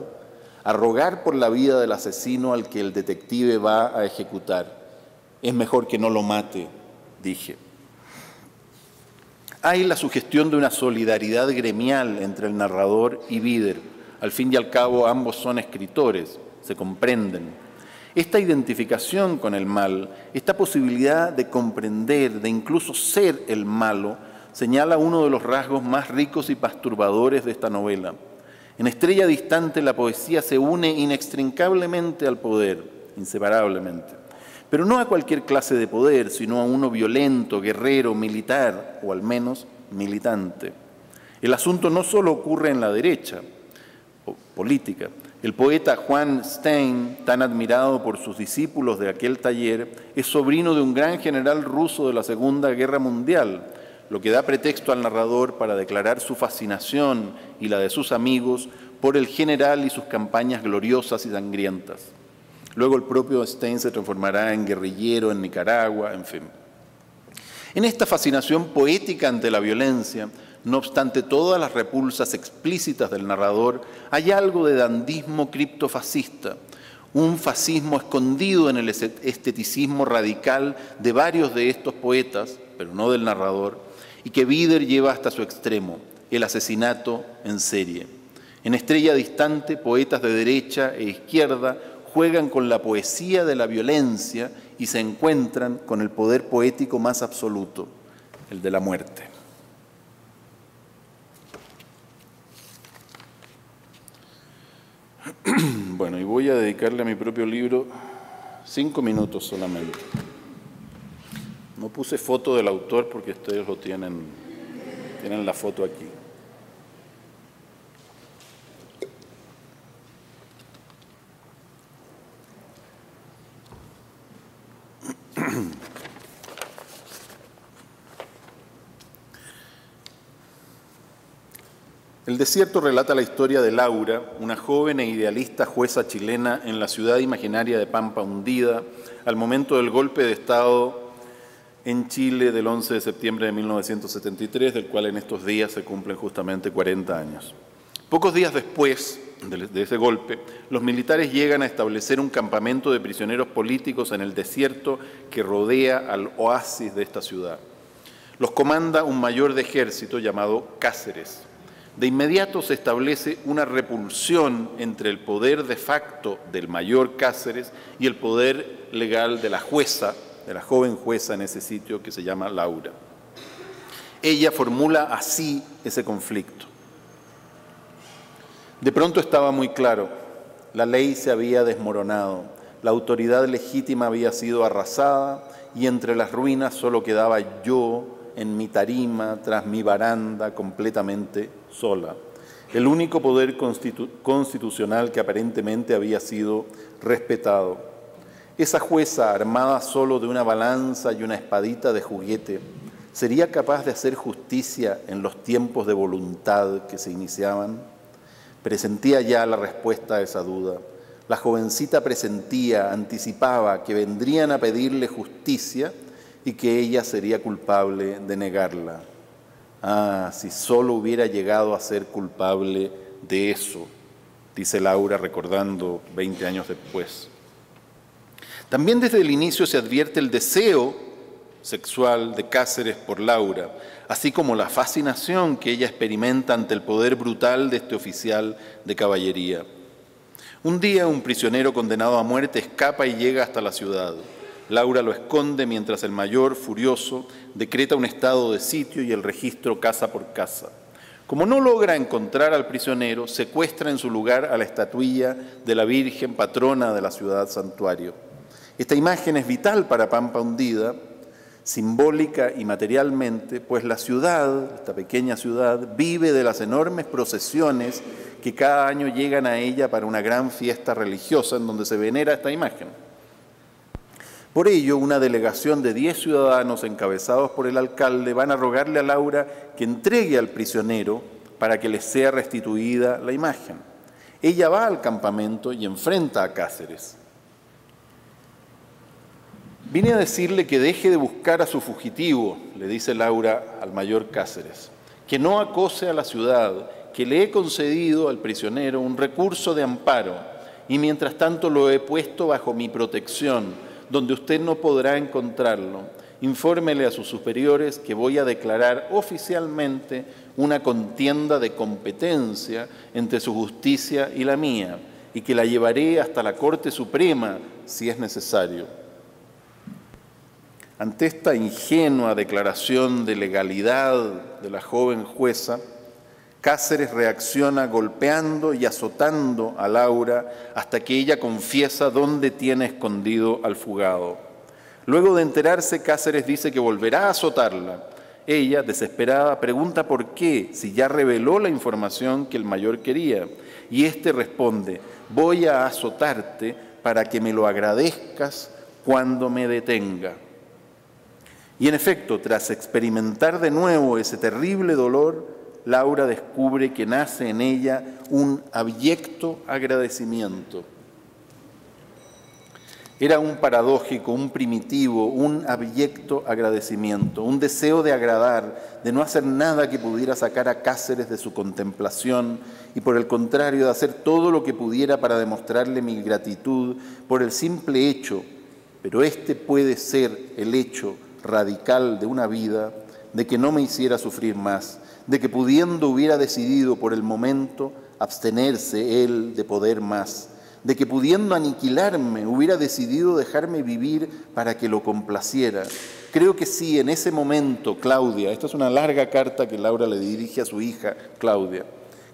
a rogar por la vida del asesino al que el detective va a ejecutar. Es mejor que no lo mate, dije. Hay la sugestión de una solidaridad gremial entre el narrador y Wieder. Al fin y al cabo, ambos son escritores, se comprenden. Esta identificación con el mal, esta posibilidad de comprender, de incluso ser el malo, señala uno de los rasgos más ricos y perturbadores de esta novela. En Estrella Distante, la poesía se une inextricablemente al poder, inseparablemente. Pero no a cualquier clase de poder, sino a uno violento, guerrero, militar, o al menos militante. El asunto no solo ocurre en la derecha o política. El poeta Juan Stein, tan admirado por sus discípulos de aquel taller, es sobrino de un gran general ruso de la Segunda Guerra Mundial, lo que da pretexto al narrador para declarar su fascinación y la de sus amigos por el general y sus campañas gloriosas y sangrientas. Luego el propio Stein se transformará en guerrillero en Nicaragua, en fin. En esta fascinación poética ante la violencia, no obstante todas las repulsas explícitas del narrador, hay algo de dandismo criptofascista, un fascismo escondido en el esteticismo radical de varios de estos poetas, pero no del narrador, y que Wieder lleva hasta su extremo, el asesinato en serie. En Estrella Distante, poetas de derecha e izquierda juegan con la poesía de la violencia y se encuentran con el poder poético más absoluto, el de la muerte. Bueno, y voy a dedicarle a mi propio libro cinco minutos solamente. No puse foto del autor porque ustedes lo tienen, tienen la foto aquí. El desierto relata la historia de Laura, una joven e idealista jueza chilena en la ciudad imaginaria de Pampa Hundida, al momento del golpe de Estado en Chile del once de septiembre de mil novecientos setenta y tres, del cual en estos días se cumplen justamente cuarenta años. Pocos días después de ese golpe, los militares llegan a establecer un campamento de prisioneros políticos en el desierto que rodea al oasis de esta ciudad. Los comanda un mayor de ejército llamado Cáceres. De inmediato se establece una repulsión entre el poder de facto del mayor Cáceres y el poder legal de la jueza, de la joven jueza en ese sitio que se llama Laura. Ella formula así ese conflicto. De pronto estaba muy claro, la ley se había desmoronado, la autoridad legítima había sido arrasada y entre las ruinas solo quedaba yo en mi tarima, tras mi baranda, completamente sola. El único poder constitu- constitucional que aparentemente había sido respetado. Esa jueza, armada solo de una balanza y una espadita de juguete, ¿sería capaz de hacer justicia en los tiempos de voluntad que se iniciaban? Presentía ya la respuesta a esa duda. La jovencita presentía, anticipaba que vendrían a pedirle justicia y que ella sería culpable de negarla. Ah, si solo hubiera llegado a ser culpable de eso, dice Laura recordando veinte años después. También desde el inicio se advierte el deseo sexual de Cáceres por Laura, así como la fascinación que ella experimenta ante el poder brutal de este oficial de caballería. Un día un prisionero condenado a muerte escapa y llega hasta la ciudad. Laura lo esconde mientras el mayor, furioso, decreta un estado de sitio y el registro casa por casa. Como no logra encontrar al prisionero, secuestra en su lugar a la estatuilla de la Virgen patrona de la ciudad santuario. Esta imagen es vital para Pampa Hundida, simbólica y materialmente, pues la ciudad, esta pequeña ciudad, vive de las enormes procesiones que cada año llegan a ella para una gran fiesta religiosa en donde se venera esta imagen. Por ello, una delegación de diez ciudadanos encabezados por el alcalde van a rogarle a Laura que entregue al prisionero para que le sea restituida la imagen. Ella va al campamento y enfrenta a Cáceres. Vine a decirle que deje de buscar a su fugitivo, le dice Laura al mayor Cáceres, que no acose a la ciudad, que le he concedido al prisionero un recurso de amparo. y mientras tanto lo he puesto bajo mi protección, donde usted no podrá encontrarlo. Infórmele a sus superiores que voy a declarar oficialmente una contienda de competencia entre su justicia y la mía, y que la llevaré hasta la Corte Suprema si es necesario. Ante esta ingenua declaración de legalidad de la joven jueza, Cáceres reacciona golpeando y azotando a Laura hasta que ella confiesa dónde tiene escondido al fugado. Luego de enterarse, Cáceres dice que volverá a azotarla. Ella, desesperada, pregunta por qué, si ya reveló la información que el mayor quería. Y éste responde: voy a azotarte para que me lo agradezcas cuando me detenga. Y en efecto, tras experimentar de nuevo ese terrible dolor, Laura descubre que nace en ella un abyecto agradecimiento. Era un paradójico, un primitivo, un abyecto agradecimiento, un deseo de agradar, de no hacer nada que pudiera sacar a Cáceres de su contemplación y por el contrario de hacer todo lo que pudiera para demostrarle mi gratitud por el simple hecho, pero este puede ser el hecho radical de una vida, de que no me hiciera sufrir más, de que pudiendo hubiera decidido por el momento abstenerse él de poder más, de que pudiendo aniquilarme hubiera decidido dejarme vivir para que lo complaciera. Creo que sí, en ese momento, Claudia, esta es una larga carta que Laura le dirige a su hija, Claudia,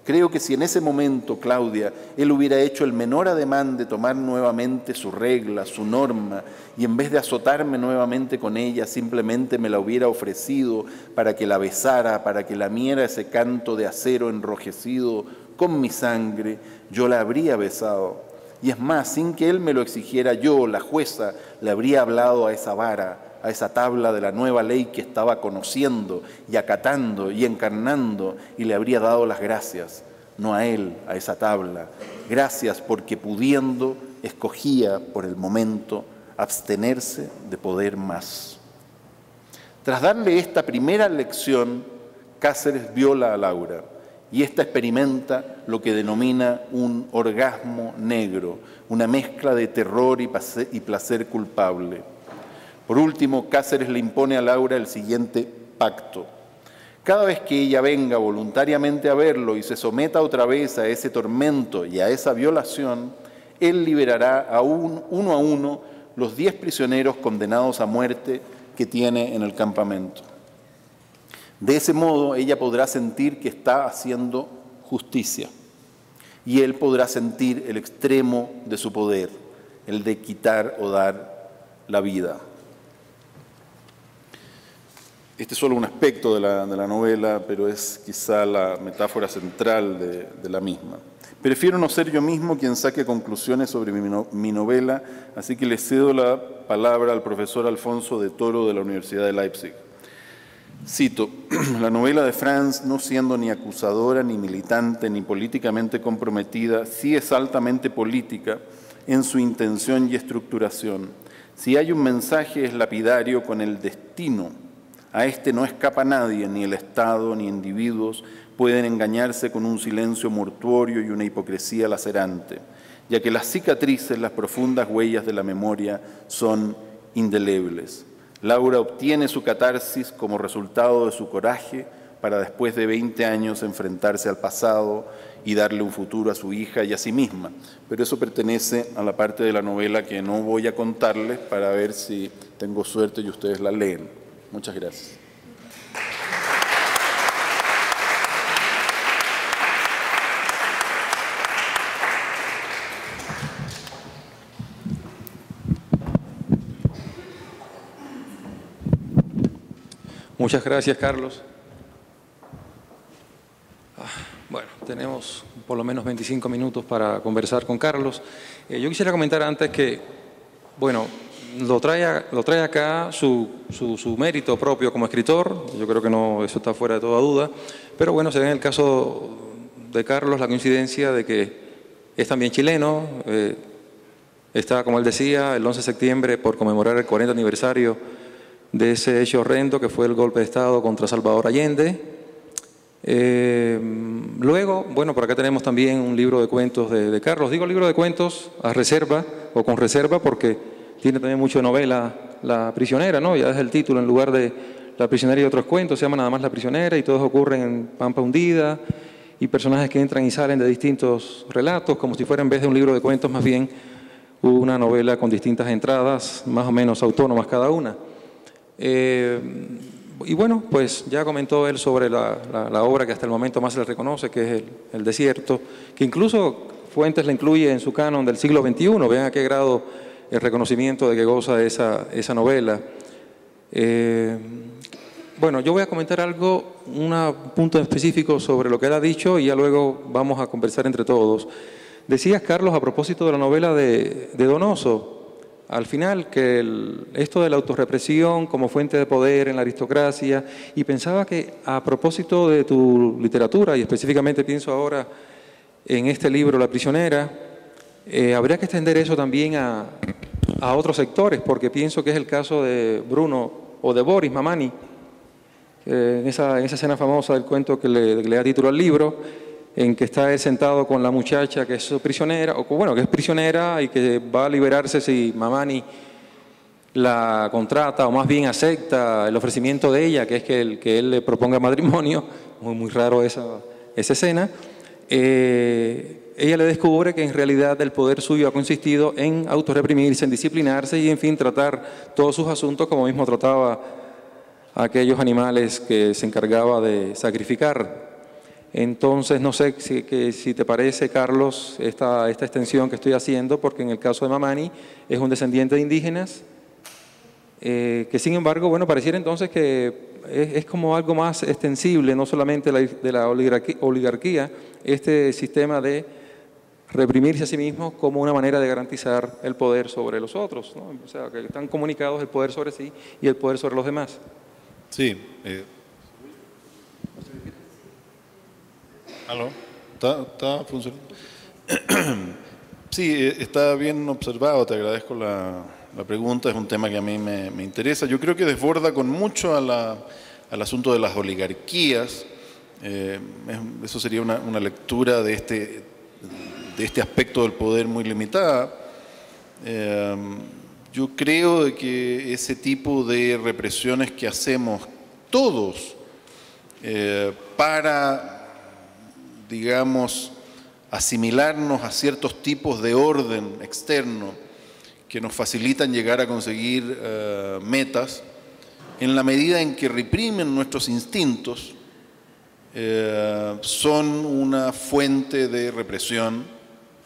creo que si en ese momento, Claudia, él hubiera hecho el menor ademán de tomar nuevamente su regla, su norma, y en vez de azotarme nuevamente con ella, simplemente me la hubiera ofrecido para que la besara, para que lamiera ese canto de acero enrojecido con mi sangre, yo la habría besado. Y es más, sin que él me lo exigiera, yo, la jueza, le habría hablado a esa vara, a esa tabla de la nueva ley que estaba conociendo y acatando y encarnando, y le habría dado las gracias, no a él, a esa tabla. Gracias porque pudiendo, escogía por el momento abstenerse de poder más. Tras darle esta primera lección, Cáceres viola a Laura, y ésta experimenta lo que denomina un orgasmo negro, una mezcla de terror y placer culpable. Por último, Cáceres le impone a Laura el siguiente pacto. Cada vez que ella venga voluntariamente a verlo y se someta otra vez a ese tormento y a esa violación, él liberará a un, uno a uno los diez prisioneros condenados a muerte que tiene en el campamento. De ese modo, ella podrá sentir que está haciendo justicia y él podrá sentir el extremo de su poder, el de quitar o dar la vida. Este es solo un aspecto de la, de la novela, pero es quizá la metáfora central de, de la misma. Prefiero no ser yo mismo quien saque conclusiones sobre mi, no, mi novela, así que le cedo la palabra al profesor Alfonso de Toro de la Universidad de Leipzig. Cito: la novela de Franz, no siendo ni acusadora, ni militante, ni políticamente comprometida, sí es altamente política en su intención y estructuración. Si hay un mensaje es lapidario con el destino. A este no escapa nadie, ni el Estado, ni individuos pueden engañarse con un silencio mortuorio y una hipocresía lacerante, ya que las cicatrices, las profundas huellas de la memoria son indelebles. Laura obtiene su catarsis como resultado de su coraje para después de veinte años enfrentarse al pasado y darle un futuro a su hija y a sí misma. Pero eso pertenece a la parte de la novela que no voy a contarles para ver si tengo suerte y ustedes la leen. Muchas gracias. Muchas gracias, Carlos. Bueno, tenemos por lo menos veinticinco minutos para conversar con Carlos. Eh, yo quisiera comentar antes que, bueno, Lo trae, lo trae acá su, su, su mérito propio como escritor, yo creo que no, eso está fuera de toda duda, pero bueno, se ve en el caso de Carlos la coincidencia de que es también chileno, eh, está, como él decía, el once de septiembre por conmemorar el cuarenta aniversario de ese hecho horrendo que fue el golpe de Estado contra Salvador Allende. Eh, Luego, bueno, por acá tenemos también un libro de cuentos de, de Carlos. Digo libro de cuentos a reserva o con reserva porque tiene también mucho novela La Prisionera, ¿no? Ya es el título, en lugar de La Prisionera y otros cuentos, se llama nada más La Prisionera, y todos ocurren en Pampa Hundida, y personajes que entran y salen de distintos relatos, como si fuera, en vez de un libro de cuentos, más bien una novela con distintas entradas, más o menos autónomas cada una. Eh, y bueno, pues ya comentó él sobre la, la, la obra que hasta el momento más se le reconoce, que es el, el desierto, que incluso Fuentes la incluye en su canon del siglo veintiuno, vean a qué grado el reconocimiento de que goza esa, esa novela. Eh, Bueno, yo voy a comentar algo, un punto específico sobre lo que él ha dicho y ya luego vamos a conversar entre todos. Decías, Carlos, a propósito de la novela de, de Donoso, al final que el, esto de la autorrepresión como fuente de poder en la aristocracia, y pensaba que a propósito de tu literatura, y específicamente pienso ahora en este libro La Prisionera, eh, habría que extender eso también a, a otros sectores, porque pienso que es el caso de Bruno o de Boris Mamani. Eh, en, esa, en esa escena famosa del cuento que le, que le da título al libro, en que está él sentado con la muchacha que es su prisionera, o bueno, que es prisionera y que va a liberarse si Mamani la contrata, o más bien acepta el ofrecimiento de ella, que es que, el, que él le proponga matrimonio. Muy, muy raro esa, esa escena. Eh, ella le descubre que en realidad el poder suyo ha consistido en autorreprimirse, en disciplinarse y en fin tratar todos sus asuntos como mismo trataba a aquellos animales que se encargaba de sacrificar. Entonces, no sé si, que, si te parece, Carlos, esta, esta extensión que estoy haciendo, porque en el caso de Mamani es un descendiente de indígenas, eh, que sin embargo, bueno, pareciera entonces que es, es como algo más extensible, no solamente la, de la oligarquía, oligarquía, este sistema de reprimirse a sí mismos como una manera de garantizar el poder sobre los otros, ¿no? O sea, que están comunicados el poder sobre sí y el poder sobre los demás. Sí. Eh. ¿Aló? ¿Está, está funcionando? Sí, está bien observado, te agradezco la, la pregunta, es un tema que a mí me, me interesa. Yo creo que desborda con mucho a la, al asunto de las oligarquías. Eh, eso sería una, una lectura de este, de este aspecto del poder muy limitada. Eh, Yo creo que ese tipo de represiones que hacemos todos eh, para, digamos, asimilarnos a ciertos tipos de orden externo que nos facilitan llegar a conseguir eh, metas, en la medida en que reprimen nuestros instintos, eh, son una fuente de represión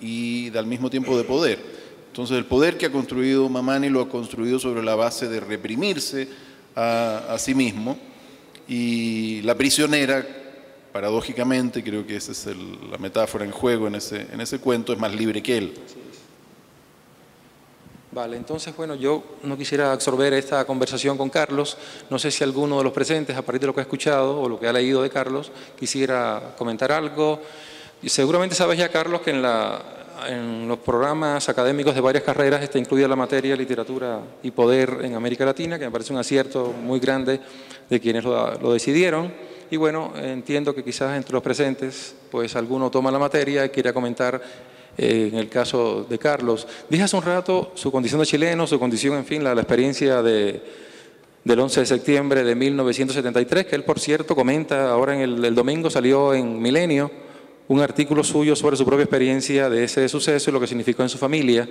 y de, al mismo tiempo de poder. Entonces, el poder que ha construido Mamani lo ha construido sobre la base de reprimirse a, a sí mismo. Y La Prisionera, paradójicamente, creo que esa es el, la metáfora en juego en ese, en ese cuento, es más libre que él. Vale, entonces, bueno, yo no quisiera absorber esta conversación con Carlos. No sé si alguno de los presentes, a partir de lo que ha escuchado o lo que ha leído de Carlos, quisiera comentar algo. Y seguramente sabes ya, Carlos, que en la... en los programas académicos de varias carreras está incluida la materia Literatura y Poder en América Latina, que me parece un acierto muy grande de quienes lo, lo decidieron. Y bueno, entiendo que quizás entre los presentes, pues alguno toma la materia y quiera comentar eh, en el caso de Carlos. Dije hace un rato su condición de chileno, su condición, en fin, la, la experiencia de, del once de septiembre de mil novecientos setenta y tres, que él, por cierto, comenta ahora en el, el domingo, salió en Milenio, un artículo suyo sobre su propia experiencia de ese suceso y lo que significó en su familia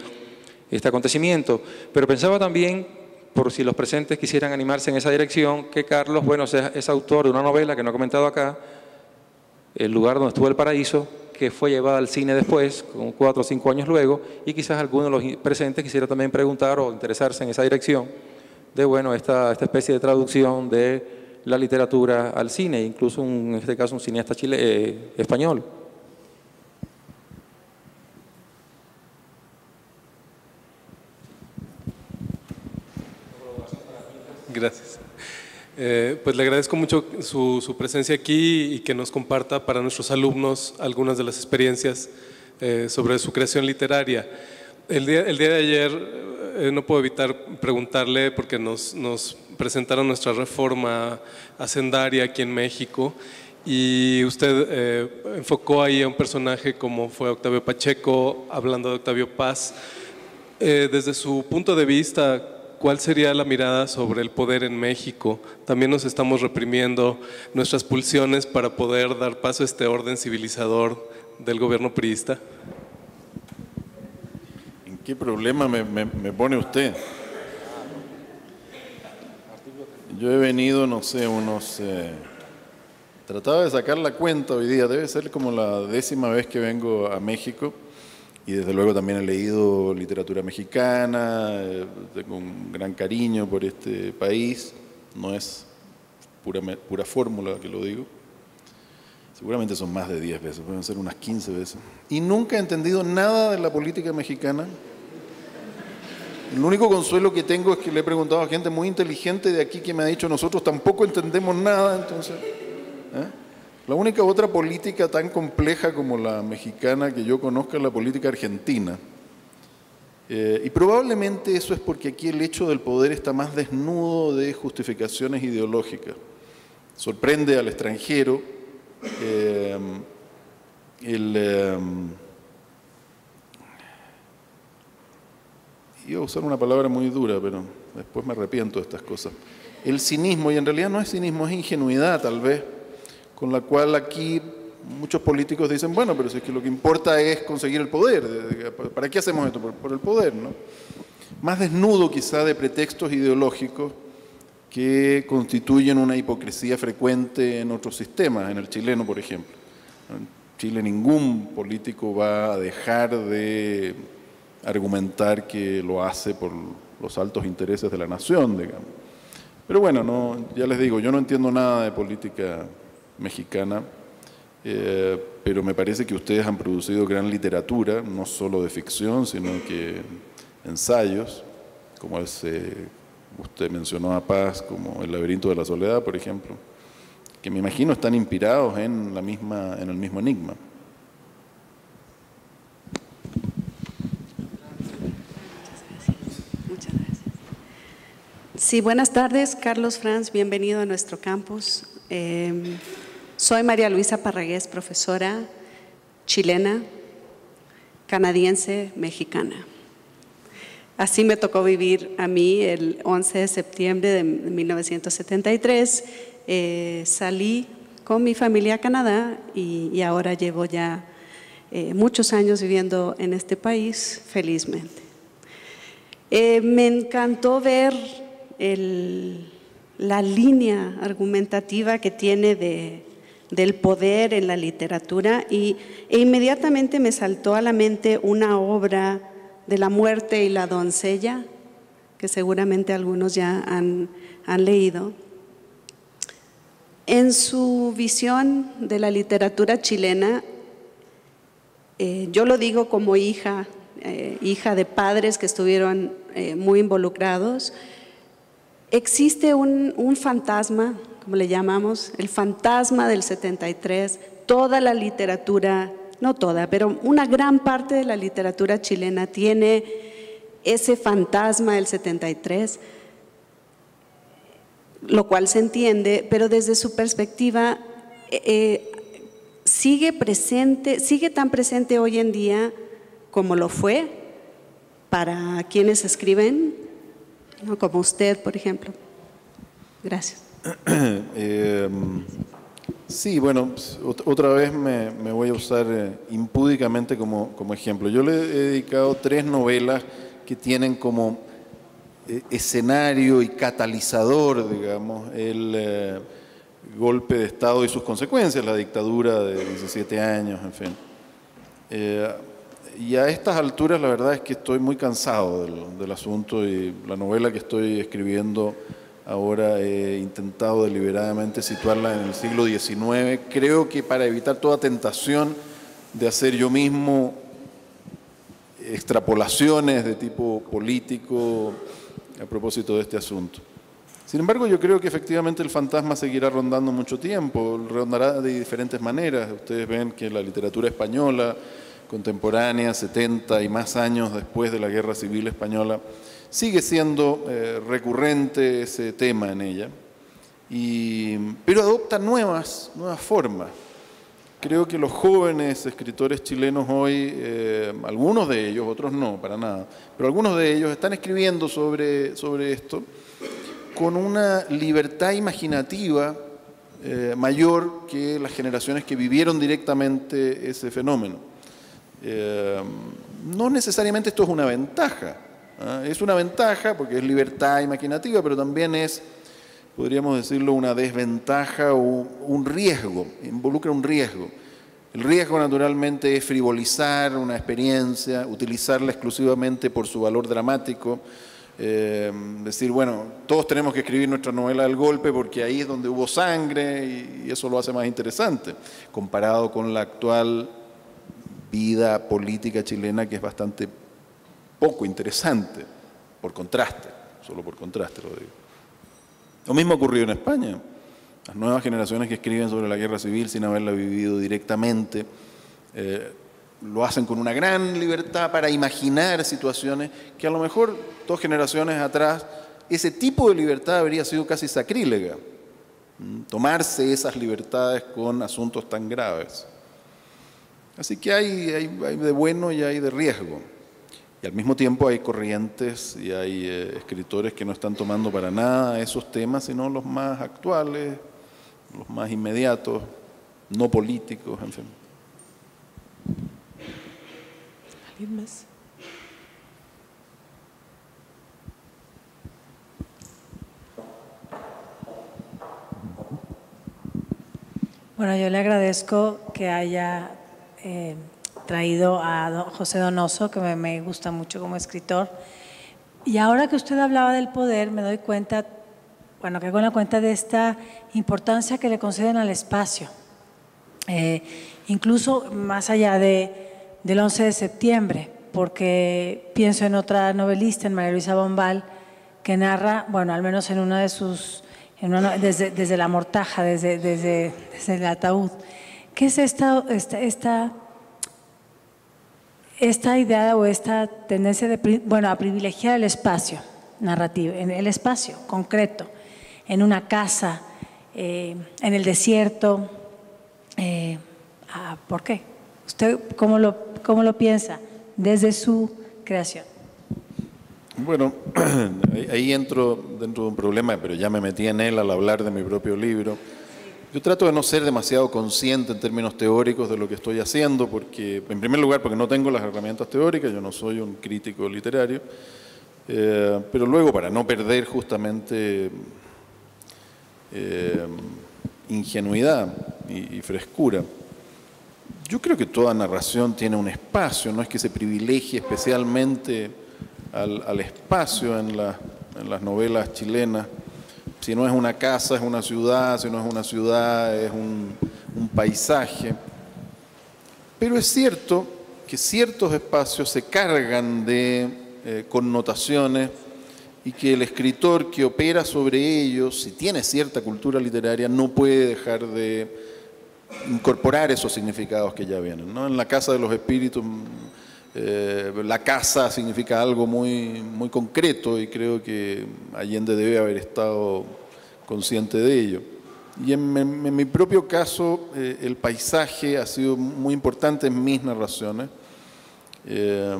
este acontecimiento. Pero pensaba también, por si los presentes quisieran animarse en esa dirección, que Carlos, bueno, es autor de una novela que no he comentado acá, El lugar donde estuvo el paraíso, que fue llevada al cine después, con cuatro o cinco años luego, y quizás alguno de los presentes quisiera también preguntar o interesarse en esa dirección de, bueno, esta, esta especie de traducción de la literatura al cine, incluso un, en este caso un cineasta chile, eh, español. Gracias. Eh, pues le agradezco mucho su, su presencia aquí y que nos comparta para nuestros alumnos algunas de las experiencias eh, sobre su creación literaria. El día, el día de ayer eh, no puedo evitar preguntarle, porque nos, nos presentaron nuestra reforma hacendaria aquí en México, Y usted eh, enfocó ahí a un personaje como fue Octavio Pacheco, hablando de Octavio Paz. Eh, desde su punto de vista, ¿cuál sería la mirada sobre el poder en México? También nos estamos reprimiendo nuestras pulsiones para poder dar paso a este orden civilizador del gobierno priista. ¿En qué problema me, me, me pone usted? Yo he venido, no sé, unos… Eh, trataba de sacar la cuenta hoy día, debe ser como la décima vez que vengo a México y desde luego también he leído literatura mexicana, eh, tengo un gran cariño por este país, no es pura, pura fórmula que lo digo, seguramente son más de diez veces, pueden ser unas quince veces. Y nunca he entendido nada de la política mexicana. El único consuelo que tengo es que le he preguntado a gente muy inteligente de aquí que me ha dicho nosotros tampoco entendemos nada, entonces… ¿eh? La única otra política tan compleja como la mexicana que yo conozca es la política argentina. Eh, y probablemente eso es porque aquí el hecho del poder está más desnudo de justificaciones ideológicas. Sorprende al extranjero eh, el… Eh, iba a usar una palabra muy dura, pero después me arrepiento de estas cosas. El cinismo, y en realidad no es cinismo, es ingenuidad tal vez, con la cual aquí muchos políticos dicen, bueno, pero si es que lo que importa es conseguir el poder, ¿para qué hacemos esto? Por, por el poder, ¿no? Más desnudo quizá de pretextos ideológicos que constituyen una hipocresía frecuente en otros sistemas, en el chileno, por ejemplo. En Chile ningún político va a dejar de argumentar que lo hace por los altos intereses de la nación, digamos. Pero bueno, no, ya les digo, yo no entiendo nada de política mexicana, eh, pero me parece que ustedes han producido gran literatura, no solo de ficción, sino que ensayos, como ese, usted mencionó a Paz, como El laberinto de la soledad, por ejemplo, que me imagino están inspirados en, la misma, en el mismo enigma. Muchas gracias. Sí, buenas tardes, Carlos Franz, bienvenido a nuestro campus. Eh, soy María Luisa Parragués, profesora chilena, canadiense, mexicana. Así me tocó vivir a mí el once de septiembre de mil novecientos setenta y tres. Eh, salí con mi familia a Canadá y, y ahora llevo ya eh, muchos años viviendo en este país, felizmente. Eh, me encantó ver el… la línea argumentativa que tiene de, del poder en la literatura y, e inmediatamente me saltó a la mente una obra de La muerte y la doncella, que seguramente algunos ya han, han leído. En su visión de la literatura chilena, eh, yo lo digo como hija, eh, hija de padres que estuvieron eh, muy involucrados, existe un, un fantasma, como le llamamos, el fantasma del setenta y tres, toda la literatura, no toda, pero una gran parte de la literatura chilena tiene ese fantasma del setenta y tres, lo cual se entiende, pero desde su perspectiva eh, sigue presente, sigue tan presente hoy en día como lo fue para quienes escriben, no, como usted, por ejemplo. Gracias. Eh, sí, bueno, otra vez me, me voy a usar eh, impúdicamente como, como ejemplo. Yo le he dedicado tres novelas que tienen como eh, escenario y catalizador, digamos, el eh, golpe de Estado y sus consecuencias, la dictadura de diecisiete años, en fin. Eh, Y a estas alturas la verdad es que estoy muy cansado del, del asunto y la novela que estoy escribiendo ahora he intentado deliberadamente situarla en el siglo diecinueve. Creo que para evitar toda tentación de hacer yo mismo extrapolaciones de tipo político a propósito de este asunto. Sin embargo, yo creo que efectivamente el fantasma seguirá rondando mucho tiempo, rondará de diferentes maneras. Ustedes ven que la literatura española contemporánea, setenta y más años después de la Guerra Civil Española, sigue siendo eh, recurrente ese tema en ella. y, pero adopta nuevas, nuevas formas. Creo que los jóvenes escritores chilenos hoy, eh, algunos de ellos, otros no, para nada, pero algunos de ellos están escribiendo sobre, sobre esto con una libertad imaginativa eh, mayor que las generaciones que vivieron directamente ese fenómeno. Eh, no necesariamente esto es una ventaja, ¿eh? Es una ventaja porque es libertad imaginativa, pero también es, podríamos decirlo, una desventaja o un riesgo, involucra un riesgo. El riesgo naturalmente es frivolizar una experiencia, utilizarla exclusivamente por su valor dramático, eh, decir, bueno, todos tenemos que escribir nuestra novela del golpe porque ahí es donde hubo sangre y eso lo hace más interesante, comparado con la actual vida política chilena, que es bastante poco interesante, por contraste, solo por contraste lo digo. Lo mismo ocurrió en España. Las nuevas generaciones que escriben sobre la guerra civil sin haberla vivido directamente, eh, lo hacen con una gran libertad para imaginar situaciones que a lo mejor dos generaciones atrás ese tipo de libertad habría sido casi sacrílega. Tomarse esas libertades con asuntos tan graves. Así que hay, hay, hay de bueno y hay de riesgo. Y al mismo tiempo hay corrientes y hay eh, escritores que no están tomando para nada esos temas, sino los más actuales, los más inmediatos, no políticos, en fin. ¿Alguien más? Bueno, yo le agradezco que haya... Eh, traído a don José Donoso, que me, me gusta mucho como escritor. Y ahora que usted hablaba del poder, me doy cuenta, bueno, que hago la cuenta de esta importancia que le conceden al espacio. Eh, incluso más allá de, del once de septiembre, porque pienso en otra novelista, en María Luisa Bombal, que narra, bueno, al menos en una de sus, en una, desde, desde la mortaja, desde, desde, desde el ataúd. ¿Qué es esta... esta, esta Esta idea o esta tendencia de, bueno, a privilegiar el espacio narrativo, en el espacio concreto, en una casa, eh, en el desierto. Eh, ah, ¿Por qué? ¿Usted cómo lo, cómo lo piensa desde su creación? Bueno, ahí entro dentro de un problema, pero ya me metí en él al hablar de mi propio libro. Yo trato de no ser demasiado consciente en términos teóricos de lo que estoy haciendo, porque, en primer lugar, porque no tengo las herramientas teóricas, yo no soy un crítico literario, eh, pero luego para no perder justamente eh, ingenuidad y, y frescura. Yo creo que toda narración tiene un espacio, no es que se privilegie especialmente al, al espacio en, la, en las novelas chilenas. Si no es una casa, es una ciudad, si no es una ciudad, es un, un paisaje. Pero es cierto que ciertos espacios se cargan de eh, connotaciones y que el escritor que opera sobre ellos, si tiene cierta cultura literaria, no puede dejar de incorporar esos significados que ya vienen, ¿no? En La Casa de los Espíritus, Eh, la casa significa algo muy, muy concreto y creo que Allende debe haber estado consciente de ello. Y en, en, en mi propio caso, eh, el paisaje ha sido muy importante en mis narraciones. Eh,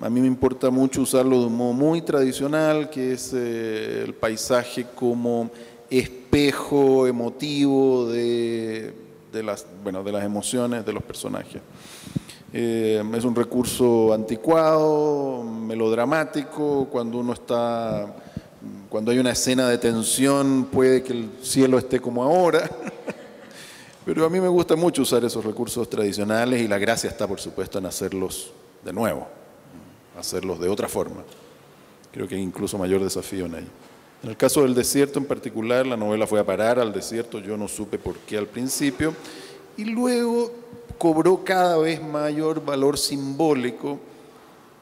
a mí me importa mucho usarlo de un modo muy tradicional, que es eh, el paisaje como espejo emotivo de, de, las, bueno, de las emociones de los personajes. Eh, es un recurso anticuado, melodramático. Cuando uno está, cuando hay una escena de tensión, puede que el cielo esté como ahora. Pero a mí me gusta mucho usar esos recursos tradicionales y la gracia está, por supuesto, en hacerlos de nuevo, hacerlos de otra forma. Creo que hay incluso mayor desafío en ello. En el caso del desierto en particular, la novela fue a parar al desierto, yo no supe por qué al principio, y luego cobró cada vez mayor valor simbólico,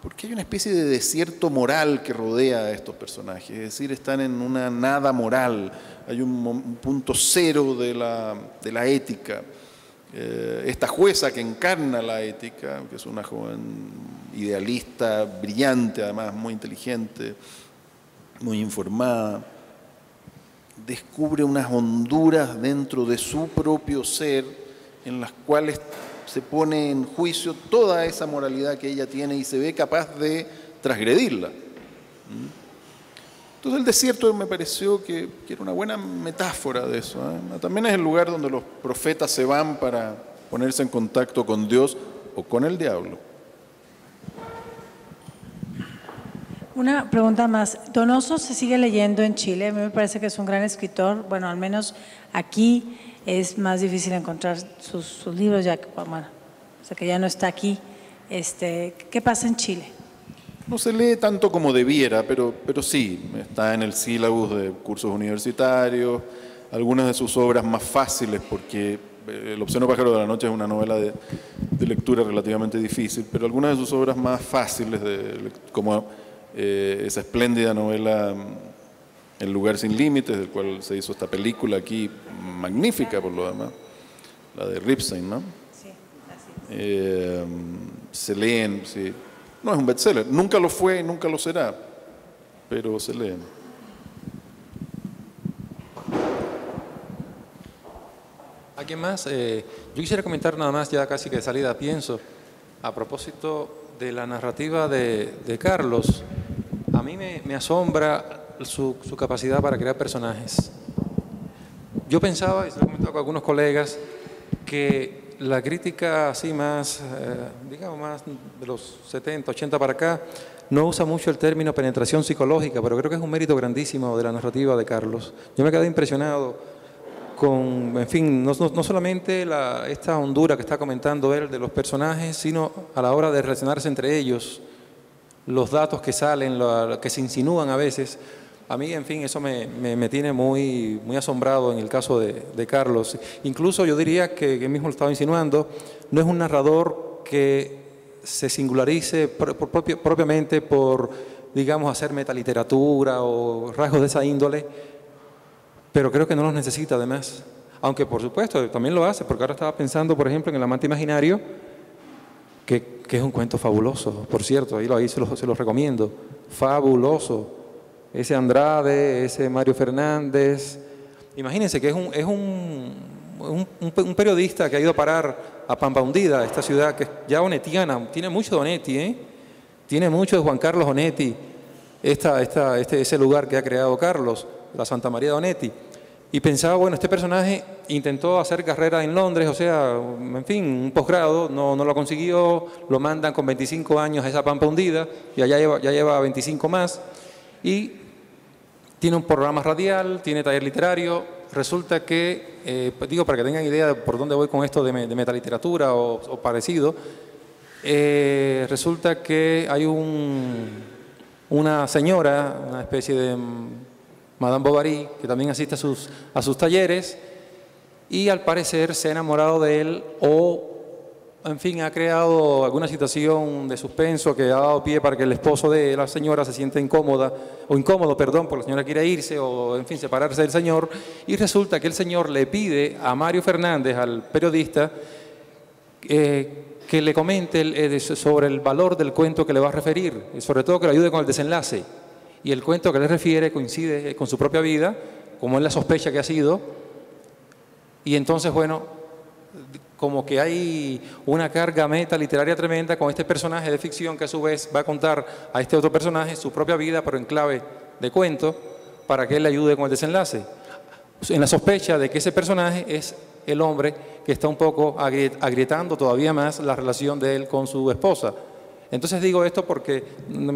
porque hay una especie de desierto moral que rodea a estos personajes, es decir, están en una nada moral, hay un, un punto cero de la, de la ética. Eh, esta jueza que encarna la ética, que es una joven idealista, brillante, además muy inteligente, muy informada, descubre unas honduras dentro de su propio ser en las cuales se pone en juicio toda esa moralidad que ella tiene y se ve capaz de transgredirla. Entonces el desierto me pareció que, que era una buena metáfora de eso, ¿eh? También es el lugar donde los profetas se van para ponerse en contacto con Dios o con el diablo. Una pregunta más. Donoso se sigue leyendo en Chile, a mí me parece que es un gran escritor, bueno, al menos aquí es más difícil encontrar sus, sus libros, ya que, bueno, o sea que ya no está aquí. Este, ¿qué pasa en Chile? No se lee tanto como debiera, pero, pero sí, está en el sílabus de cursos universitarios, algunas de sus obras más fáciles, porque El obsceno pájaro de la noche es una novela de, de lectura relativamente difícil, pero algunas de sus obras más fáciles, de, como... Eh, esa espléndida novela El lugar sin límites, del cual se hizo esta película aquí, magnífica por lo demás, la de Ripstein, ¿no? Sí, así es. Eh, se leen, sí. No es un bestseller, nunca lo fue y nunca lo será, pero se leen. ¿A quién más? Eh, yo quisiera comentar nada más, ya casi que de salida pienso, a propósito de la narrativa de, de Carlos. A mí me, me asombra su, su capacidad para crear personajes. Yo pensaba, y se lo he comentado con algunos colegas, que la crítica así más, eh, digamos más de los setenta, ochenta para acá, no usa mucho el término penetración psicológica, pero creo que es un mérito grandísimo de la narrativa de Carlos. Yo me quedé impresionado con, en fin, no, no, no solamente la, esta hondura que está comentando él de los personajes, sino a la hora de relacionarse entre ellos, los datos que salen, lo que se insinúan a veces. A mí, en fin, eso me, me, me tiene muy, muy asombrado en el caso de, de Carlos. Incluso yo diría que, que mismo lo estaba insinuando, no es un narrador que se singularice pro, pro, propio, propiamente por, digamos, hacer metaliteratura o rasgos de esa índole, pero creo que no los necesita además. Aunque, por supuesto, también lo hace, porque ahora estaba pensando, por ejemplo, en El amante imaginario, que... que es un cuento fabuloso, por cierto, ahí, lo, ahí se, los, se los recomiendo, fabuloso, ese Andrade, ese Mario Fernández. Imagínense que es un, es un, un, un periodista que ha ido a parar a Pampa Hundida, esta ciudad que es ya onetiana, tiene mucho de Onetti, ¿eh? Tiene mucho de Juan Carlos Onetti, esta, esta, este, ese lugar que ha creado Carlos, la Santa María de Onetti. Y pensaba, bueno, este personaje intentó hacer carrera en Londres, o sea, en fin, un posgrado, no, no lo consiguió, lo mandan con veinticinco años a esa Pampa Hundida, y allá lleva, ya lleva veinticinco más, y tiene un programa radial, tiene taller literario. Resulta que, eh, digo, para que tengan idea de por dónde voy con esto de, me, de metaliteratura o, o parecido, eh, resulta que hay un, una señora, una especie de Madame Bovary, que también asiste a sus, a sus talleres, y al parecer se ha enamorado de él o, en fin, ha creado alguna situación de suspenso que ha dado pie para que el esposo de la señora se sienta incómoda, o incómodo, perdón, porque la señora quiere irse o, en fin, separarse del señor, y resulta que el señor le pide a Mario Fernández, al periodista, eh, que le comente el, eh, sobre el valor del cuento que le va a referir, y sobre todo que le ayude con el desenlace. Y el cuento que le refiere coincide con su propia vida, como es la sospecha que ha sido. Y entonces, bueno, como que hay una carga meta literaria tremenda con este personaje de ficción que a su vez va a contar a este otro personaje su propia vida, pero en clave de cuento, para que él le ayude con el desenlace. En la sospecha de que ese personaje es el hombre que está un poco agrietando todavía más la relación de él con su esposa. Entonces digo esto porque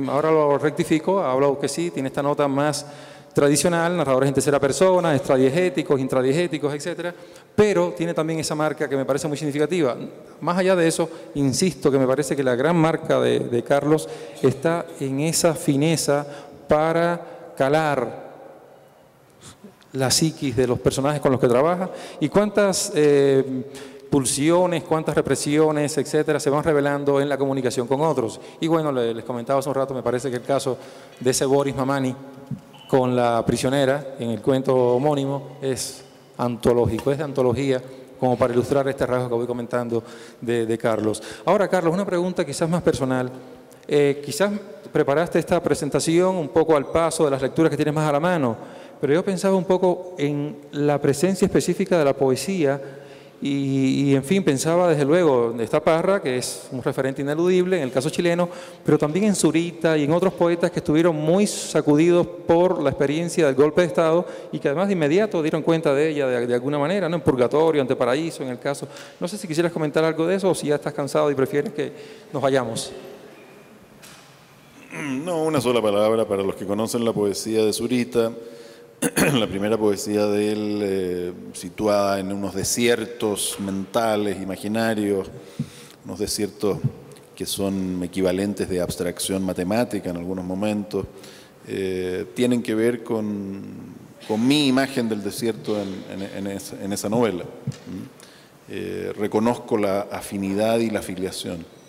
ahora lo rectifico, hablo que sí, tiene esta nota más tradicional, narradores en tercera persona, extradiegéticos, intradiegéticos, etcétera, pero tiene también esa marca que me parece muy significativa. Más allá de eso, insisto que me parece que la gran marca de, de Carlos está en esa fineza para calar la psiquis de los personajes con los que trabaja y cuántas... Eh, pulsiones, cuántas represiones, etcétera, se van revelando en la comunicación con otros. Y bueno, les comentaba hace un rato, me parece que el caso de ese Boris Mamani con La prisionera, en el cuento homónimo, es antológico, es de antología, como para ilustrar este rasgo que voy comentando de, de Carlos. Ahora, Carlos, una pregunta quizás más personal. Eh, quizás preparaste esta presentación un poco al paso de las lecturas que tienes más a la mano, pero yo pensaba un poco en la presencia específica de la poesía y, y en fin, pensaba desde luego en esta Parra, que es un referente ineludible en el caso chileno, pero también en Zurita y en otros poetas que estuvieron muy sacudidos por la experiencia del golpe de Estado y que además de inmediato dieron cuenta de ella de, de alguna manera, ¿no? En Purgatorio, Ante Paraíso, en el caso. No sé si quisieras comentar algo de eso o si ya estás cansado y prefieres que nos vayamos. No, una sola palabra para los que conocen la poesía de Zurita. La primera poesía de él, eh, situada en unos desiertos mentales, imaginarios, unos desiertos que son equivalentes de abstracción matemática en algunos momentos, eh, tienen que ver con, con mi imagen del desierto en, en, en, esa, en esa novela. Eh, reconozco la afinidad y la afiliación.